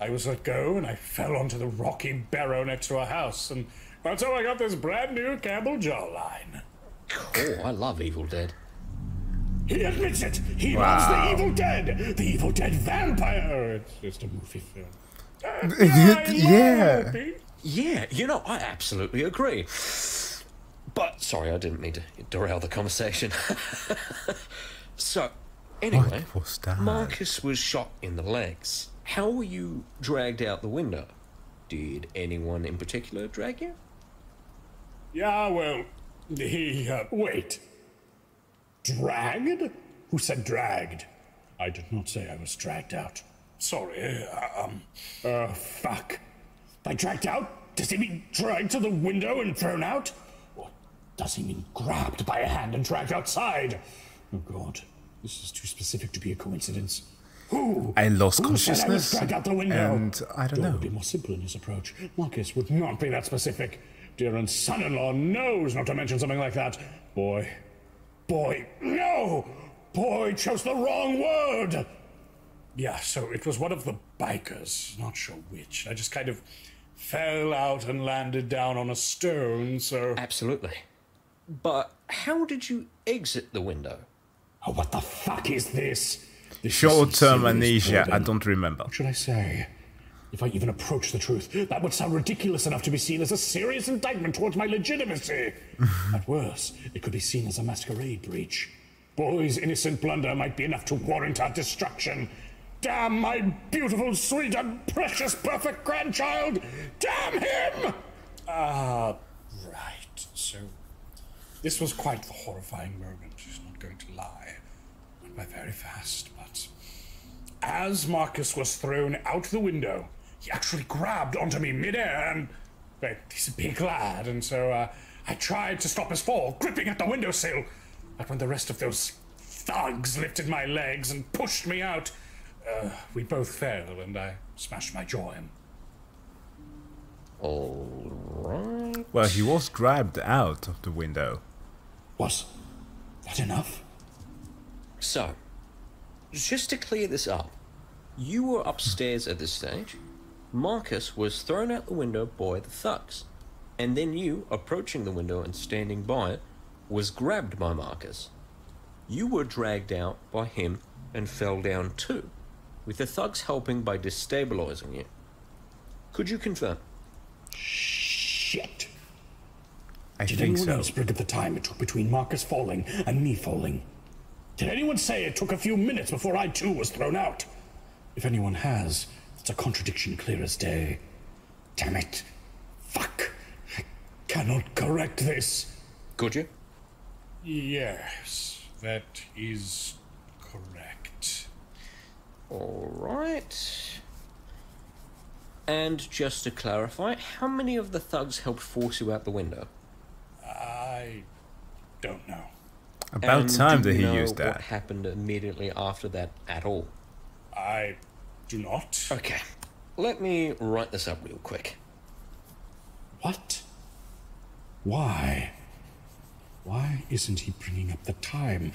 I was let go, and I fell onto the rocky barrow next to our house, and that's how I got this brand new Campbell jawline. Cool. I love Evil Dead. He admits it. He wow. loves the Evil Dead. The Evil Dead vampire. It's just a movie film. Uh, yeah, yeah. Yeah. You know, I absolutely agree. But sorry, I didn't mean to derail the conversation. So, anyway, what was that? Marcus was shot in the legs. How were you dragged out the window? Did anyone in particular drag you? Yeah, well, he, uh, wait. Dragged? Who said dragged? I did not say I was dragged out. Sorry, uh, um, uh, fuck. By dragged out? Does he mean dragged to the window and thrown out? Or does he mean grabbed by a hand and dragged outside? Oh god, this is too specific to be a coincidence. Who? I lost Who consciousness, I out the window? And I don't, don't know. Be more simple in his approach. Marcus would not be that specific. Dear and son-in-law knows not to mention something like that. Boy, boy, no! Boy chose the wrong word. Yeah, so it was one of the bikers. Not sure which. I just kind of fell out and landed down on a stone. So absolutely. But how did you exit the window? Oh, what the fuck is this? Short-term amnesia, I don't remember. What should I say? If I even approach the truth, that would sound ridiculous enough to be seen as a serious indictment towards my legitimacy. At worst, it could be seen as a masquerade breach. Boy's innocent blunder might be enough to warrant our destruction. Damn my beautiful, sweet, and precious, perfect grandchild! Damn him! Ah, uh, right. So, this was quite the horrifying moment. She's not going to lie. Went by very fast, but... As Marcus was thrown out the window, he actually grabbed onto me midair and... But he's a big lad, and so uh, I tried to stop his fall, gripping at the windowsill. But when the rest of those thugs lifted my legs and pushed me out, uh, we both fell, and I smashed my jaw in. All right. Well, he was grabbed out of the window. Was that enough? So... Just to clear this up, you were upstairs at this stage, Marcus was thrown out the window by the thugs, and then you, approaching the window and standing by it, was grabbed by Marcus. You were dragged out by him and fell down too, with the thugs helping by destabilizing you. Could you confirm? Shit. I Did think so. Did anyone else predict the time it took between Marcus falling and me falling? Did anyone say it took a few minutes before I too was thrown out? If anyone has, it's a contradiction clear as day. Damn it. Fuck. I cannot correct this. Could you? Yes, that is correct. All right. And just to clarify, how many of the thugs helped force you out the window? I don't know. About and time that he used that. What happened immediately after that at all? I do not. Okay. Let me write this up real quick. What? Why? Why isn't he bringing up the time?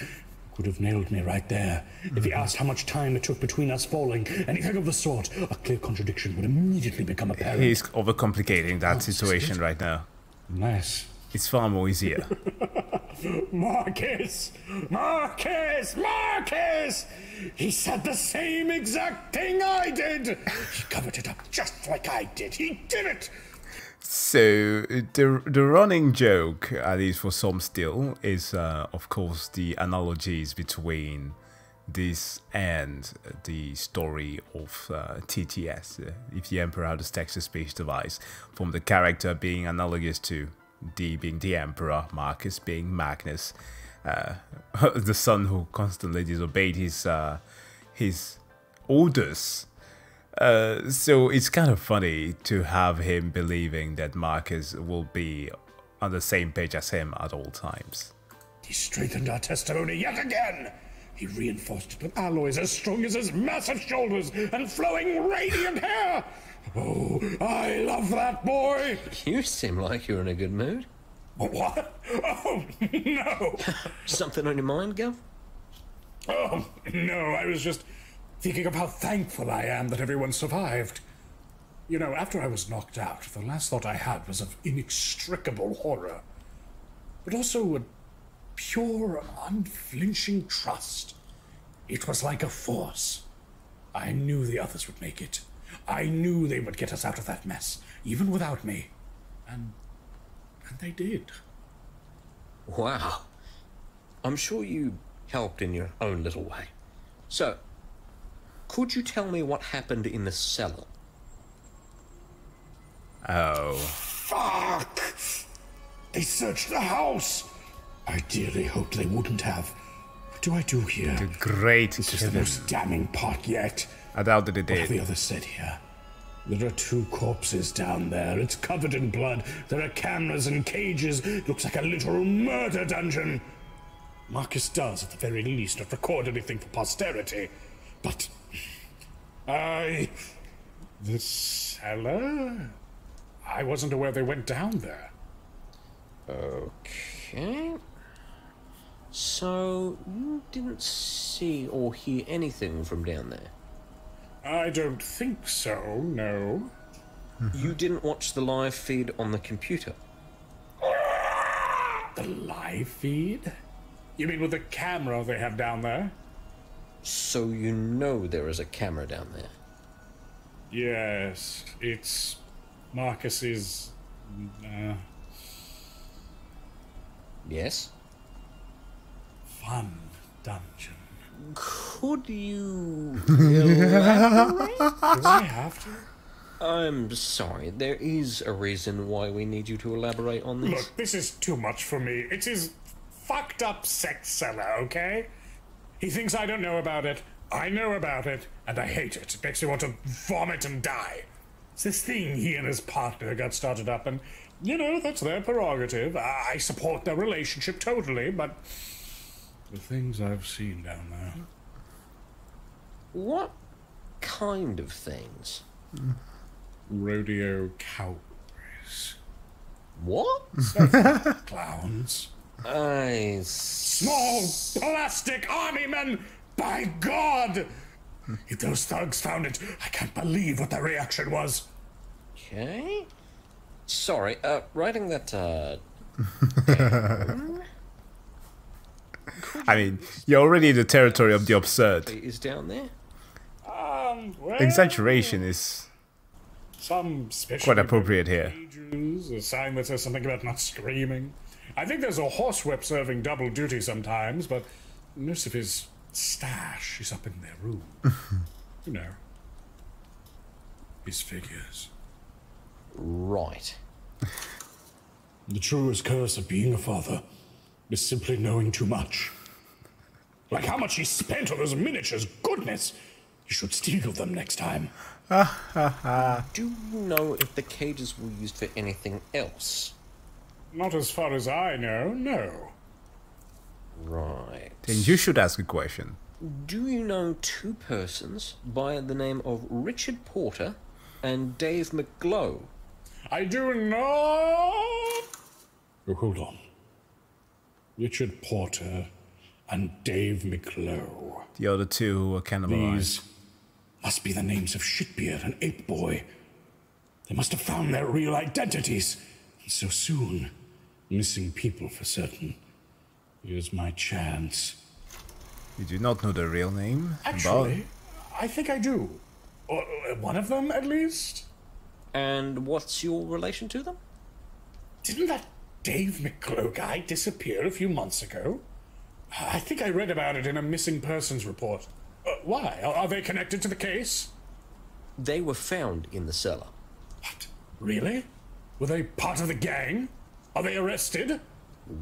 Could have nailed me right there. If he asked how much time it took between us falling, anything of the sort, a clear contradiction would immediately become apparent. He's overcomplicating that oh, situation right now. Nice. It's far more easier. Marcus! Marcus! Marcus! He said the same exact thing I did! He covered it up just like I did. He did it! So, the, the running joke, at least for some still, is uh, of course the analogies between this and the story of uh, T T S, uh, If the Emperor Had a Text-to-Speech Device, from the character being analogous to D being the Emperor, Marcus being Magnus, uh, the son who constantly disobeyed his, uh, his orders. Uh, so it's kind of funny to have him believing that Marcus will be on the same page as him at all times. He strengthened our testimony yet again! He reinforced it with alloys as strong as his massive shoulders and flowing radiant hair! Oh, I love that boy! You seem like you're in a good mood. What? Oh, no! Something on your mind, Gov? Oh, no, I was just thinking of how thankful I am that everyone survived. You know, after I was knocked out, the last thought I had was of inextricable horror, but also a pure, unflinching trust. It was like a force. I knew the others would make it. I knew they would get us out of that mess, even without me. And, and they did. Wow. I'm sure you helped in your own little way. So, could you tell me what happened in the cellar? Oh. Fuck! They searched the house! I dearly hoped they wouldn't have. What do I do here? The great This is the most damning part yet. I doubt that it did. What have the others said here? There are two corpses down there. It's covered in blood. There are cameras and cages. It looks like a literal murder dungeon. Marcus does, at the very least, not record anything for posterity. But I... the cellar? I wasn't aware they went down there. Okay. So you didn't see or hear anything from down there? I don't think so, no. You didn't watch the live feed on the computer? The live feed? You mean with the camera they have down there? So you know there is a camera down there? Yes, it's Marcus's... Uh... Yes? Fun dungeon. Could you elaborate? Do I have to? I'm sorry, there is a reason why we need you to elaborate on this. Look, this is too much for me. It's his fucked up sex cellar, okay? He thinks I don't know about it, I know about it, and I hate it. It makes me want to vomit and die. It's this thing he and his partner got started up, and, you know, that's their prerogative. I support their relationship totally, but... the things I've seen down there. What kind of things? Mm. Rodeo cowboys. What? Clowns. I... Small plastic army men! By God! If those thugs found it, I can't believe what their reaction was. Okay. Sorry, uh, writing that, uh... I mean, you're already in the territory of the absurd. Is down there? Um, well, exaggeration is... some special... quite appropriate here. A sign that says something about not screaming. I think there's a horsewhip serving double duty sometimes, but most of his stash is up in their room. You know. His figures. Right. The truest curse of being a father is simply knowing too much. Like how much he spent on those miniatures, goodness! You should steal them next time. Do you know if the cages were used for anything else? Not as far as I know, no. Right. Then you should ask a question. Do you know two persons by the name of Richard Porter and Dave McGlow. I do not. Oh, hold on. Richard Porter and Dave McGlow. The other two who were cannibalized. These must be the names of Shitbeard and Apeboy. They must have found their real identities. And so soon. Missing people for certain. Here's my chance. You do not know their real name? Actually, I think I do. Or one of them, at least. And what's your relation to them? Didn't that Dave McGlow guy disappear a few months ago? I think I read about it in a missing persons report. Uh, why? Are they connected to the case? They were found in the cellar. What? Really? Were they part of the gang? Are they arrested?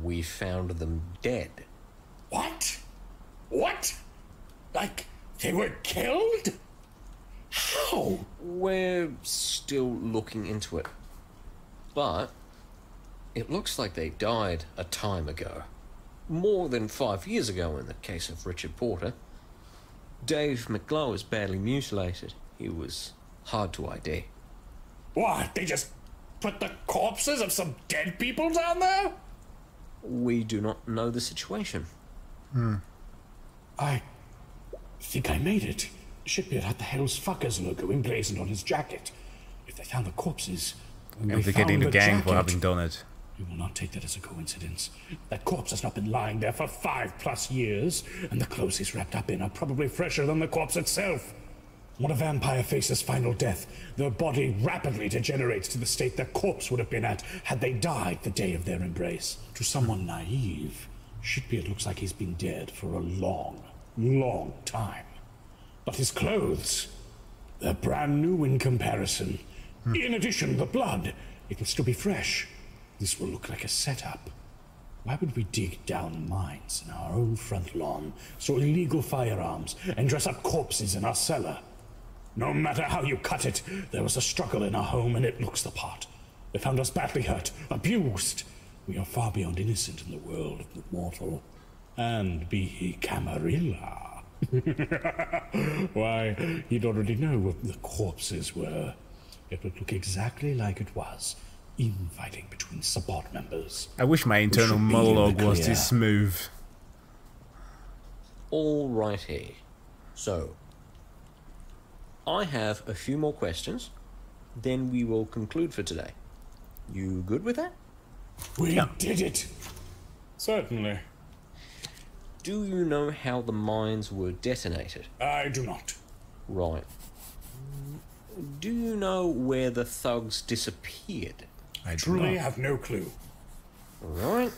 We found them dead. What? What? Like, they were killed? How? We're still looking into it. But it looks like they died a time ago. More than five years ago in the case of Richard Porter. Dave McGlow was badly mutilated. He was hard to I D. What? They just put the corpses of some dead people down there? We do not know the situation. Hmm. I think I made it. Shitbeard had the Hell's Fuckers logo emblazoned on his jacket. If they found the corpses, and they found the, the gang jacket, for having done it. You will not take that as a coincidence. That corpse has not been lying there for five plus years, and the clothes he's wrapped up in are probably fresher than the corpse itself. When a vampire faces final death, their body rapidly degenerates to the state their corpse would have been at had they died the day of their embrace. To someone naive, Shitbeard looks like he's been dead for a long, long time. But his clothes, they're brand new in comparison. Hmm. In addition, the blood, it will still be fresh. This will look like a setup. Why would we dig down mines in our own front lawn, so illegal firearms, and dress up corpses in our cellar? No matter how you cut it, there was a struggle in our home, and it looks the part. They found us badly hurt, abused. We are far beyond innocent in the world of the mortal. And be he Camarilla. Why, he'd already know what the corpses were. It would look exactly like it was. Infighting between support members. I wish my internal monologue was this smooth. All righty. So, I have a few more questions, then we will conclude for today. You good with that? We yeah. did it! Certainly. Do you know how the mines were detonated? I do not. Right. Do you know where the thugs disappeared? I truly have no clue. Right.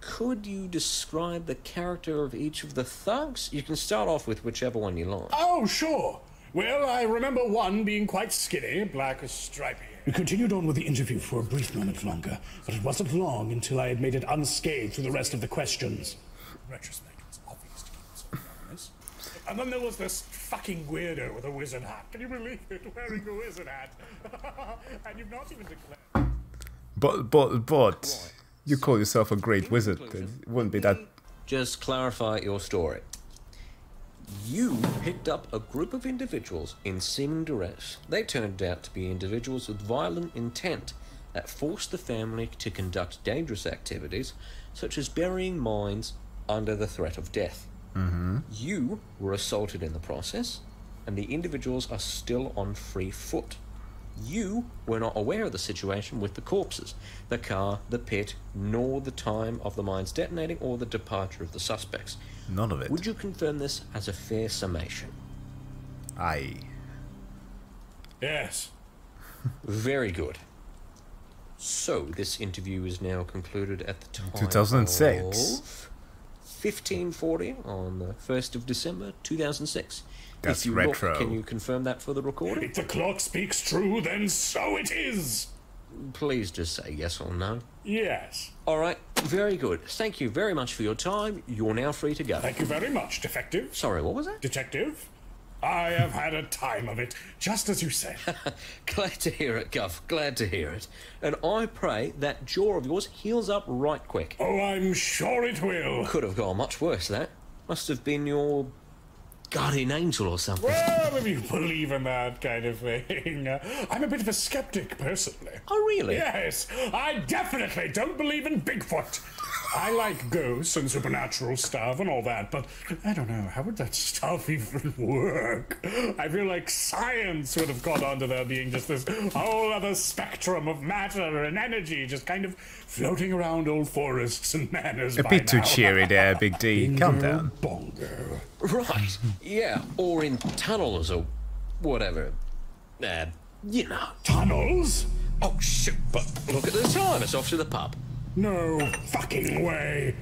Could you describe the character of each of the thugs? You can start off with whichever one you like. Oh, sure. Well, I remember one being quite skinny, black and stripy. We continued on with the interview for a brief moment longer, but it wasn't long until I had made it unscathed through the rest of the questions. In retrospect, it was obvious to keep us all honest. And then there was this fucking weirdo with a wizard hat. Can you believe it? Wearing a wizard hat. And you've not even declared... But, but, but... You call yourself a great wizard, it wouldn't be that... Just clarify your story. You picked up a group of individuals in seeming duress. They turned out to be individuals with violent intent that forced the family to conduct dangerous activities, such as burying mines under the threat of death. Mm-hmm. You were assaulted in the process, and the individuals are still on free foot. You were not aware of the situation with the corpses, the car, the pit, nor the time of the mines detonating or the departure of the suspects. None of it. Would you confirm this as a fair summation? Aye. Yes. Very good. So, this interview is now concluded at the time two thousand six. Of fifteen forty on the first of December two thousand six. That's if you retro. Look, can you confirm that for the recording? If the clock speaks true, then so it is! Please just say yes or no. Yes. Alright, very good. Thank you very much for your time. You're now free to go. Thank you very much, Detective. Sorry, what was that? Detective? I have had a time of it, just as you said. Glad to hear it, Guff. Glad to hear it. And I pray that jaw of yours heals up right quick. Oh, I'm sure it will. Could have gone much worse, that. Must have been your... guardian angel or something. Well, if you believe in that kind of thing. I'm a bit of a skeptic, personally. Oh, really? Yes. I definitely don't believe in Bigfoot. I like ghosts and supernatural stuff and all that, but I don't know, how would that stuff even work? I feel like science would have got onto there being just this whole other spectrum of matter and energy just kind of floating around old forests and manors. A bit too cheery there, Big D. Calm down. Bongo. Right, yeah, or in tunnels or whatever. Uh, you know. Tunnels? Oh, shit, but look at the time, it's off to the pub. No fucking way.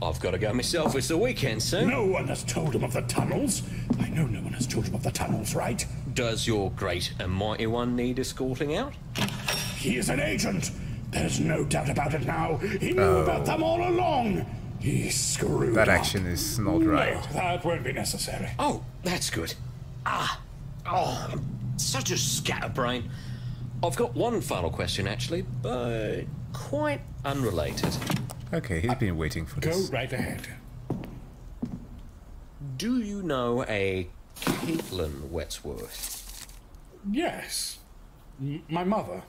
I've got to go myself. It's the weekend soon. No one has told him of the tunnels. I know no one has told him of the tunnels, right? Does your great and mighty one need escorting out? He is an agent. There's no doubt about it now. He knew oh. about them all along. He screwed That action up. is not right. No, that won't be necessary. Oh, that's good. Ah, oh, I'm such a scatterbrain. I've got one final question, actually, but quite unrelated. Okay, he's been waiting for this. Go right ahead. Do you know a Caitlin Wetsworth? Yes. M my mother.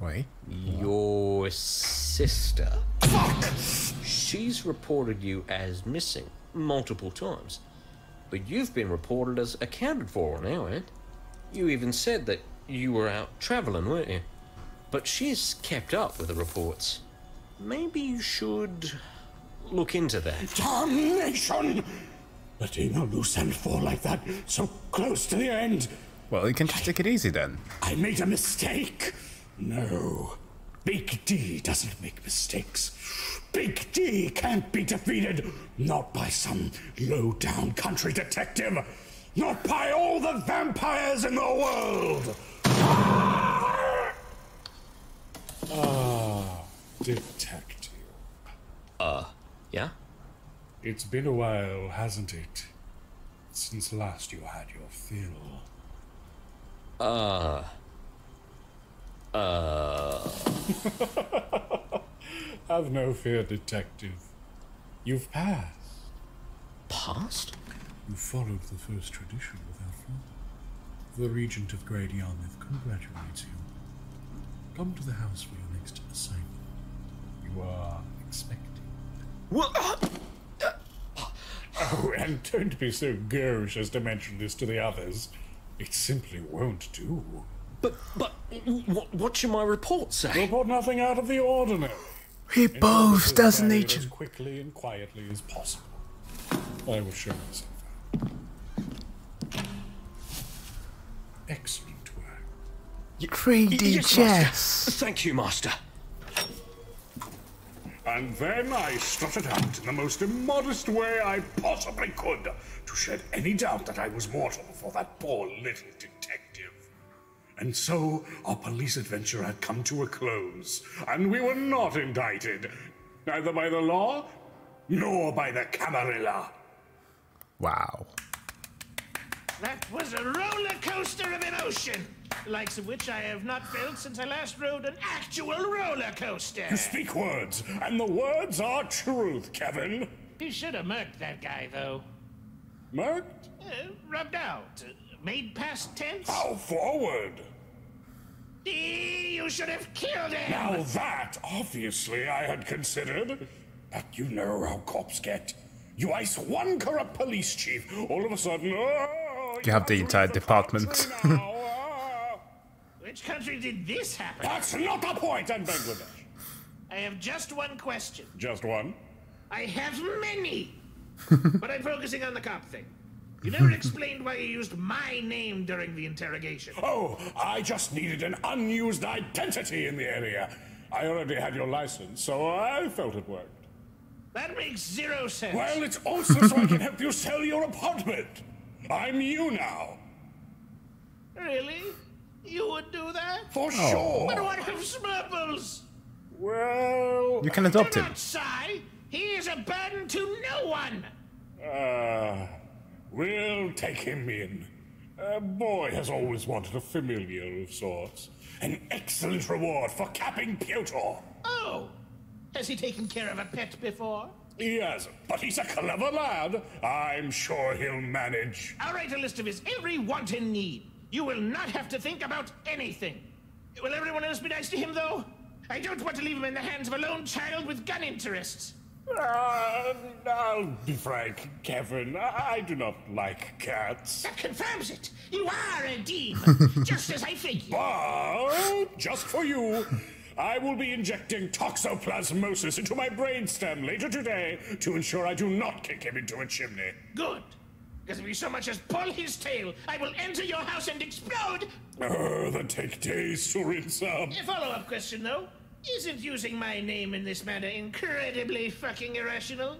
Wait. Your sister. Fuck! She's reported you as missing multiple times. But you've been reported as accounted for on our end. You even said that you were out travelling, weren't you? But she's kept up with the reports. Maybe you should look into that. Damnation! Letting a loose end fall like that, so close to the end. Well, you can just I, take it easy then. I made a mistake. No, Big D doesn't make mistakes. Big D can't be defeated, not by some low-down country detective, not by all the vampires in the world. Ah, detective. Uh, yeah? It's been a while, hasn't it? Since last you had your fill. Uh... Uh... Have no fear, detective. You've passed. Passed? You followed the first tradition without flaw. The Regent of Great Yarmouth congratulates you. Come to the house for your next assignment. You are expected. What? Oh, and don't be so garish as to mention this to the others. It simply won't do. But, but, what, what should my report say? Report nothing out of the ordinary. He boasts, doesn't he? As quickly and quietly as possible. I will show myself out. Excellent. three D chess. Thank you, Master. And then I strutted out in the most immodest way I possibly could to shed any doubt that I was mortal for that poor little detective. And so our police adventure had come to a close, and we were not indicted, neither by the law nor by the Camarilla. Wow. That was a roller coaster of emotion, likes of which I have not felt since I last rode an actual roller coaster. You speak words, and the words are truth, Kevin. You should have murked that guy, though. Murked? Uh, rubbed out. Uh, made past tense. How forward? E you should have killed him. Now that, obviously, I had considered. But you know how cops get. You ice one corrupt police chief, all of a sudden... Oh, you have the entire department. Which country did this happen? That's not the point, in Bangladesh. I have just one question. Just one? I have many. But I'm focusing on the cop thing. You never explained why you used my name during the interrogation. Oh, I just needed an unused identity in the area. I already had your license, so I felt it worked. That makes zero sense. Well, it's also so I can help you sell your apartment. I'm you now. Really? You would do that? For oh. sure. But what of Smurbles? Well... You can adopt him. Sigh. He is a burden to no one. Uh, we'll take him in. A boy has always wanted a familiar of sorts. An excellent reward for capping Piotr. Oh. Has he taken care of a pet before? Yes, but he's a clever lad. I'm sure he'll manage. I'll write a list of his every want and need. You will not have to think about anything. Will everyone else be nice to him, though? I don't want to leave him in the hands of a lone child with gun interests. Uh, I'll be frank, Kevin. I do not like cats. That confirms it. You are a demon, just as I figured. But just for you, I will be injecting toxoplasmosis into my brainstem later today to ensure I do not kick him into a chimney. Good. Because if you so much as pull his tail, I will enter your house and explode! Oh, that take days to rinse up. A follow-up question, though. Isn't using my name in this manner incredibly fucking irrational?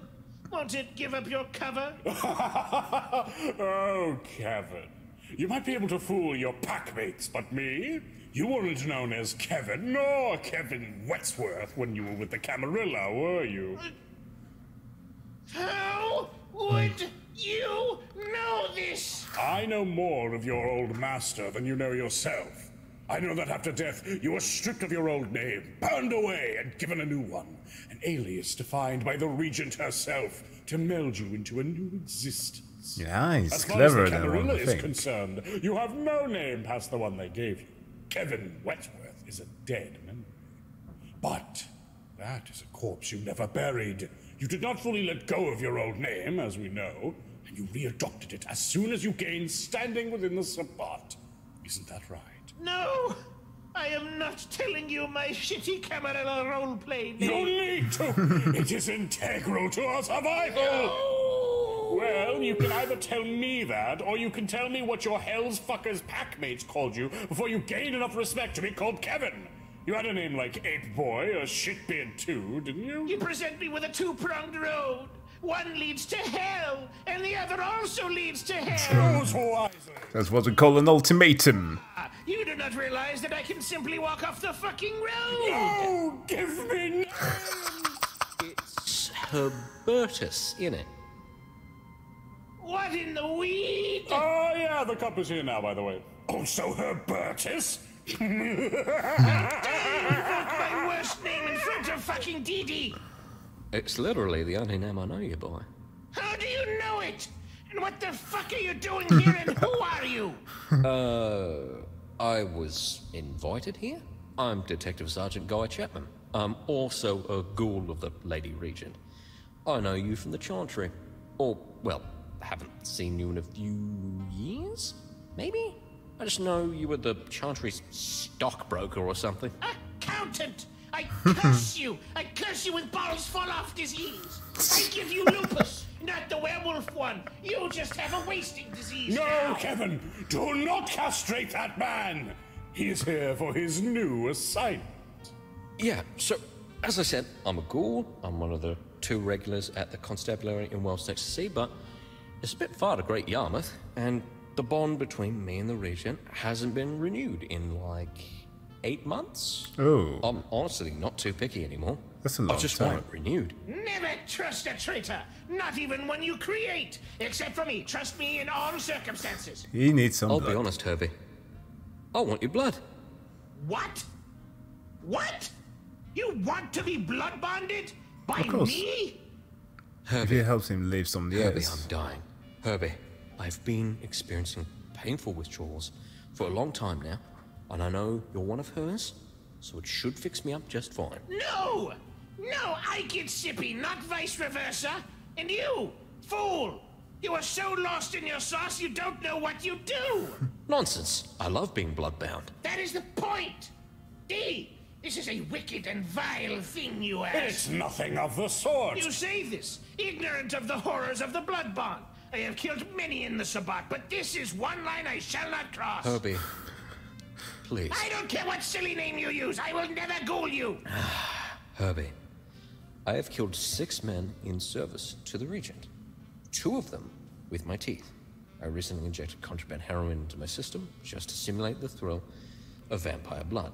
Won't it give up your cover? Oh, Kevin. You might be able to fool your packmates, but me? You weren't known as Kevin, nor Kevin Wetsworth when you were with the Camarilla, were you? How would... you know this! I know more of your old master than you know yourself. I know that after death, you were stripped of your old name, burned away, and given a new one. An alias defined by the regent herself to meld you into a new existence. Yeah, he's as clever. As far as the Camarilla is concerned, you have no name past the one they gave you. Kevin Wetsworth is a dead memory. But that is a corpse you never buried. You did not fully let go of your old name, as we know, and you readopted it as soon as you gained standing within the Sabbat. Isn't that right? No! I am not telling you my shitty Camarilla roleplay name. You need to! It is integral to our survival! No. Well, you can either tell me that, or you can tell me what your hell's fuckers packmates called you before you gained enough respect to be called Kevin. You had a name like Ape Boy or Shitbeard too, didn't you? You present me with a two-pronged road. One leads to hell, and the other also leads to hell. Choose wisely. That's what we call an ultimatum. You do not realize that I can simply walk off the fucking road. No, give me names. It's Herbertus, isn't it? What in the weed? Oh, yeah, the cup is here now, by the way. Also Herbertus? How dare you put my worst name in front of fucking Dee Dee? It's literally the only name I know you by. How do you know it? And what the fuck are you doing here and who are you? Uh, I was invited here. I'm Detective Sergeant Guy Chapman. I'm also a ghoul of the Lady Regent. I know you from the Chantry. Or, well, haven't seen you in a few years, maybe? I just know you were the Chantry's stockbroker or something. Accountant! I curse you! I curse you with balls fall off disease! I give you lupus, not the werewolf one! You just have a wasting disease! No, now. Kevin! Do not castrate that man! He is here for his new assignment. Yeah, so, as I said, I'm a ghoul. I'm one of the two regulars at the Constabulary in Wells-next-the-Sea, but it's a bit far to Great Yarmouth, and the bond between me and the Regent hasn't been renewed in, like, eight months? Oh. I'm honestly not too picky anymore. That's a long time. I just want it renewed. Never trust a traitor, not even one you create. Except for me, trust me in all circumstances. He needs some I'll blood. Be honest, Herbie. I want your blood. What? What? You want to be blood bonded by me? Herbie, if it helps him leave some years. Herbie, I'm dying. Herbie. I've been experiencing painful withdrawals for a long time now, and I know you're one of hers, so it should fix me up just fine. No! No, I get sippy, not vice versa! And you, fool! You are so lost in your sauce you don't know what you do! Nonsense! I love being bloodbound. That is the point! D, this is a wicked and vile thing you ask. It's nothing of the sort! You say this, ignorant of the horrors of the blood bond. I have killed many in the Sabbat, but this is one line I shall not cross. Herbie, please. I don't care what silly name you use. I will never ghoul you. Herbie, I have killed six men in service to the Regent. Two of them with my teeth. I recently injected contraband heroin into my system just to simulate the thrill of vampire blood.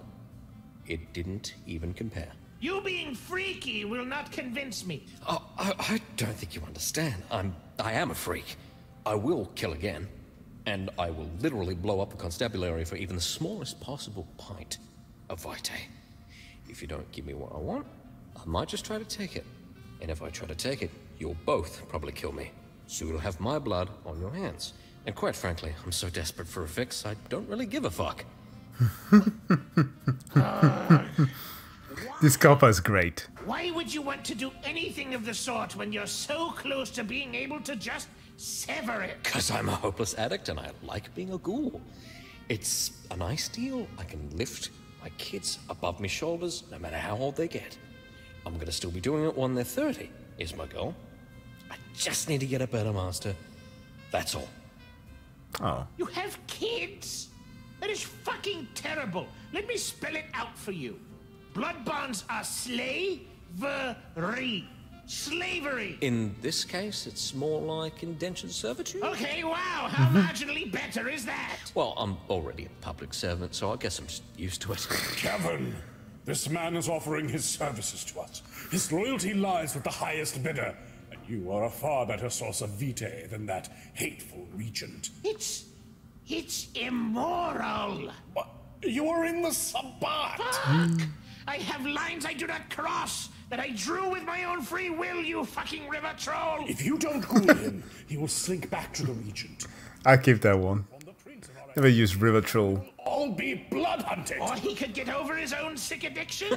It didn't even compare. You being freaky will not convince me. Oh, I, I don't think you understand. I'm, I am a freak. I will kill again, and I will literally blow up the Constabulary for even the smallest possible pint of vitae. If you don't give me what I want, I might just try to take it. And if I try to take it, you'll both probably kill me. So you'll have my blood on your hands. And quite frankly, I'm so desperate for a fix, I don't really give a fuck. uh, this copper's great. Why would you want to do anything of the sort when you're so close to being able to just sever it? Because I'm a hopeless addict and I like being a ghoul. It's a nice deal. I can lift my kids above my shoulders no matter how old they get. I'm going to still be doing it when they're thirty, is my goal. I just need to get a better master. That's all. Oh. You have kids? That is fucking terrible. Let me spell it out for you. Blood bonds are slavery. Slavery. In this case, it's more like indentured servitude. Okay, wow. How marginally better is that? Well, I'm already a public servant, so I guess I'm just used to it. Kevin, this man is offering his services to us. His loyalty lies with the highest bidder. And you are a far better source of vitae than that hateful regent. It's... it's immoral. What? You are in the Sabbat. Fuck! I have lines I do not cross, that I drew with my own free will, you fucking river troll! If you don't ghoul him, he will slink back to the regent. I keep that one. Never use river troll. All be blood hunted! Or he could get over his own sick addiction?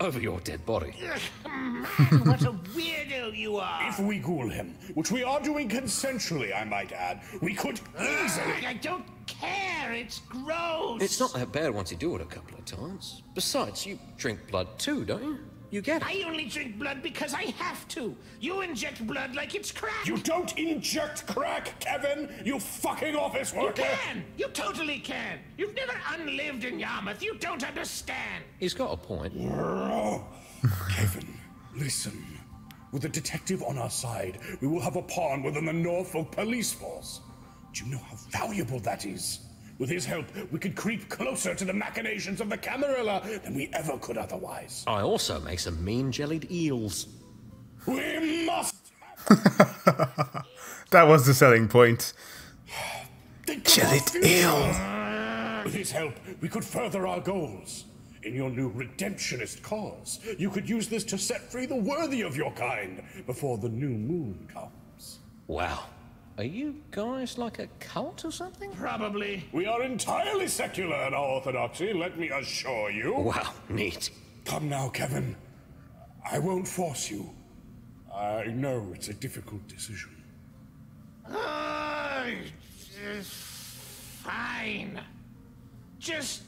Over your dead body. Ugh, man, what a weirdo you are! If we ghoul him, which we are doing consensually, I might add, we could easily... I don't care, it's gross! It's not that bad once you do it a couple of times. Besides, you drink blood too, don't you? You get it. I only drink blood because I have to. You inject blood like it's crack. You don't inject crack, Kevin, you fucking office worker. You can. You totally can. You've never unlived in Yarmouth. You don't understand. He's got a point. Kevin, listen. With a detective on our side, we will have a pawn within the Norfolk police force. Do you know how valuable that is? With his help, we could creep closer to the machinations of the Camarilla than we ever could otherwise. I also make some mean jellied eels. We must! That was the selling point. Jellied eel! With his help, we could further our goals. In your new Redemptionist cause, you could use this to set free the worthy of your kind before the new moon comes. Wow. Are you guys like a cult or something? Probably. We are entirely secular in our orthodoxy, let me assure you. Wow, neat. Come now, Kevin. I won't force you. I know it's a difficult decision. Uh, fine. Just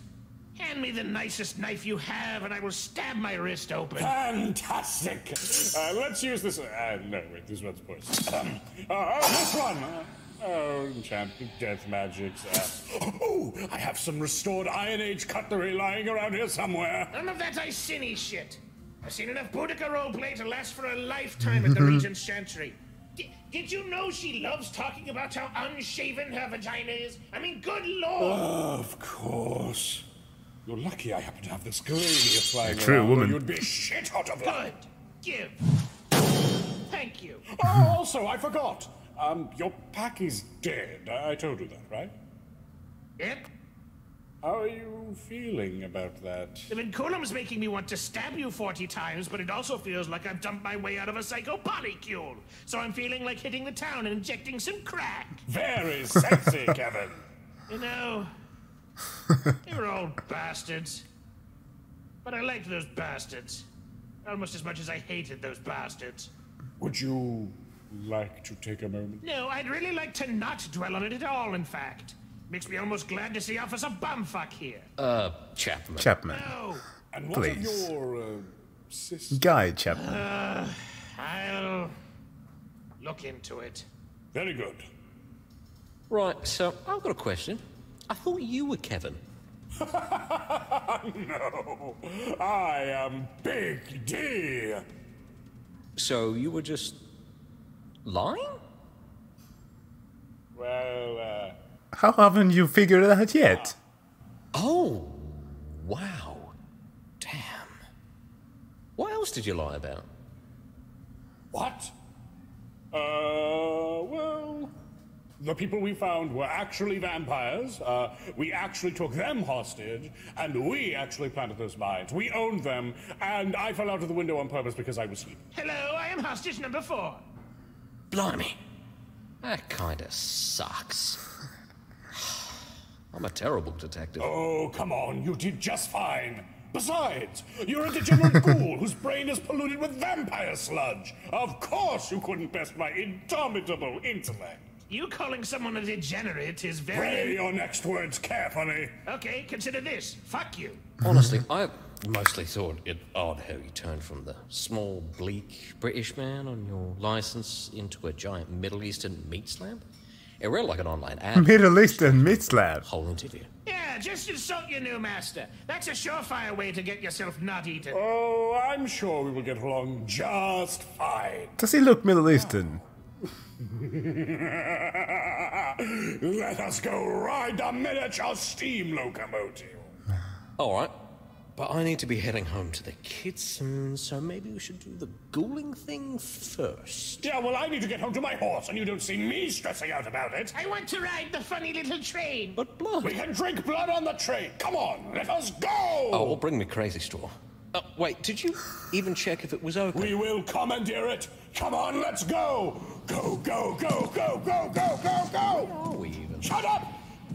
hand me the nicest knife you have and I will stab my wrist open. Fantastic! Uh, let's use this... Uh, no, wait, this one's poisoned. Um, uh, oh, this one! Uh, oh, enchanted death magics. Uh, oh, I have some restored Iron Age cutlery lying around here somewhere. None of that Iceni shit. I've seen enough Boudica roleplay to last for a lifetime at the Regent's Chantry. D did you know she loves talking about how unshaven her vagina is? I mean, good lord! Oh, of course. You're lucky I happen to have this girl here flying around, woman. You'd be shit out of luck. Good. Give. Thank you. Oh, also, I forgot. Um, your pack is dead. I told you that, right? Yep. How are you feeling about that? The vinculum's making me want to stab you forty times, but it also feels like I've dumped my way out of a psychopolycule. So I'm feeling like hitting the town and injecting some crack. Very sexy, Kevin. You know... You're all bastards. But I liked those bastards. Almost as much as I hated those bastards. Would you like to take a moment? No, I'd really like to not dwell on it at all, in fact. Makes me almost glad to see Officer Bumfuck here. Uh, Chapman. Chapman. No. And what Please. Of your, uh, sister? Guy Chapman. Uh, I'll look into it. Very good. Right, so I've got a question. I thought you were Kevin. No, I am Big D. So you were just lying? Well, uh... how haven't you figured it out yet? Uh, oh, wow. Damn. What else did you lie about? What? Uh, well... The people we found were actually vampires. Uh, we actually took them hostage, and we actually planted those mines. We owned them, and I fell out of the window on purpose because I was sleeping. Hello, I am hostage number four. Blimey. That kinda sucks. I'm a terrible detective. Oh, come on. You did just fine. Besides, you're a degenerate ghoul whose brain is polluted with vampire sludge. Of course you couldn't best my indomitable intellect. You calling someone a degenerate is very... Weigh your next words carefully. Okay, consider this. Fuck you. Honestly, I mostly thought it odd how you turned from the small, bleak British man on your license into a giant Middle Eastern meat slab. It read like an online ad. Middle Eastern meat slab. Whole interview. Yeah, just insult your new master. That's a surefire way to get yourself not eaten. Oh, I'm sure we will get along just fine. Does he look Middle Eastern? Oh. Let us go ride the miniature steam locomotive. Alright, but I need to be heading home to the kids soon, so maybe we should do the ghouling thing first. Yeah, well, I need to get home to my horse, and you don't see me stressing out about it. I want to ride the funny little train. But blood. We can drink blood on the train. Come on, let us go. Oh, well, bring me Crazy Straw. Uh, wait, did you even check if it was open? We will commandeer it. Come on, let's go. Go, go, go, go, go, go, go, go. Where are we even? Shut up.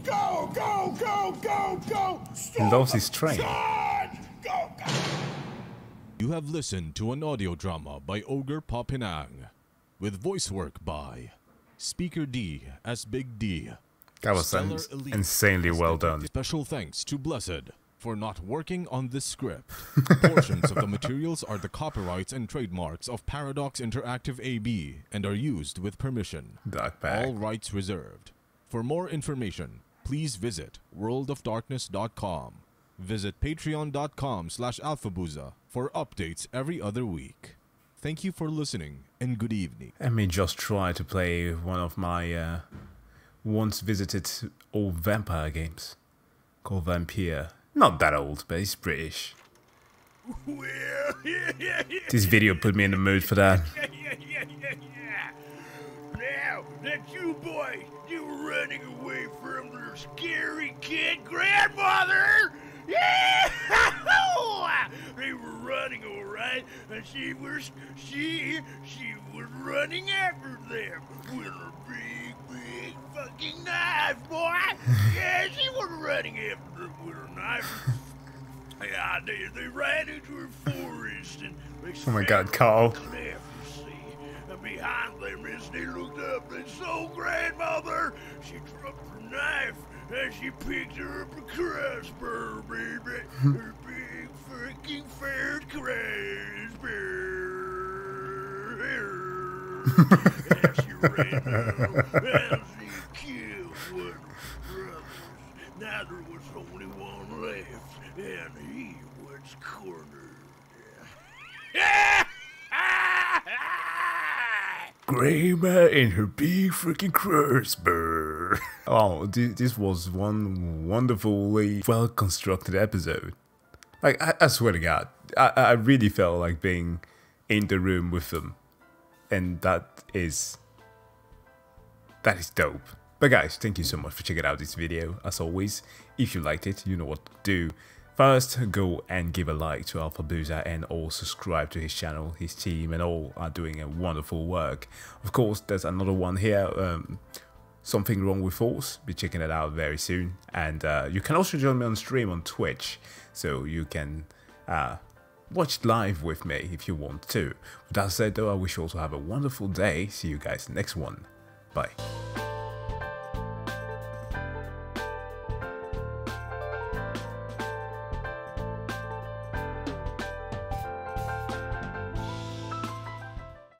Go, go, go, go, go. Stop. Lost his train. Charge. Go, go. You have listened to an audio drama by Ogre Popinang, with voice work by Speaker D as Big D. That was insanely well done. Special thanks to Blessed for not working on this script. Portions of the materials are the copyrights and trademarks of Paradox Interactive A B and are used with permission. All rights reserved. For more information, please visit world of darkness dot com. Visit patreon dot com slash alphabuza for updates every other week. Thank you for listening and good evening. Let me just try to play one of my uh, once visited old vampire games called Vampire. Not that old, but he's British. This video put me in the mood for that. Now, that's you boys. You were running away from their scary kid grandmother. Yeah! They were running, all right, and she was she she was running after them with her big big fucking knife, boy. Yeah, she was running after them with her knife. Yeah, they they ran into a forest and they oh my God, Carl. Behind them as they looked up, they saw grandmother. She dropped her knife and she picked her up a crossbow, baby. Her big freaking fat crossbow. And she ran out and she killed one of her brothers. Now there was only one left, and he was cornered. Yeah! Grandma and her big freaking crossbow. Oh, th this was one wonderfully well-constructed episode. Like, I, I swear to God, I, I really felt like being in the room with them. And that is... that is dope. But guys, thank you so much for checking out this video. As always, if you liked it, you know what to do. First, go and give a like to Alphabuza and all subscribe to his channel. His team and all are doing a wonderful work. Of course, there's another one here, um, Something Wrong With Force. Be checking it out very soon. And uh, you can also join me on stream on Twitch, so you can uh, watch live with me if you want to. With that said though, I wish you also have a wonderful day. See you guys next one. Bye.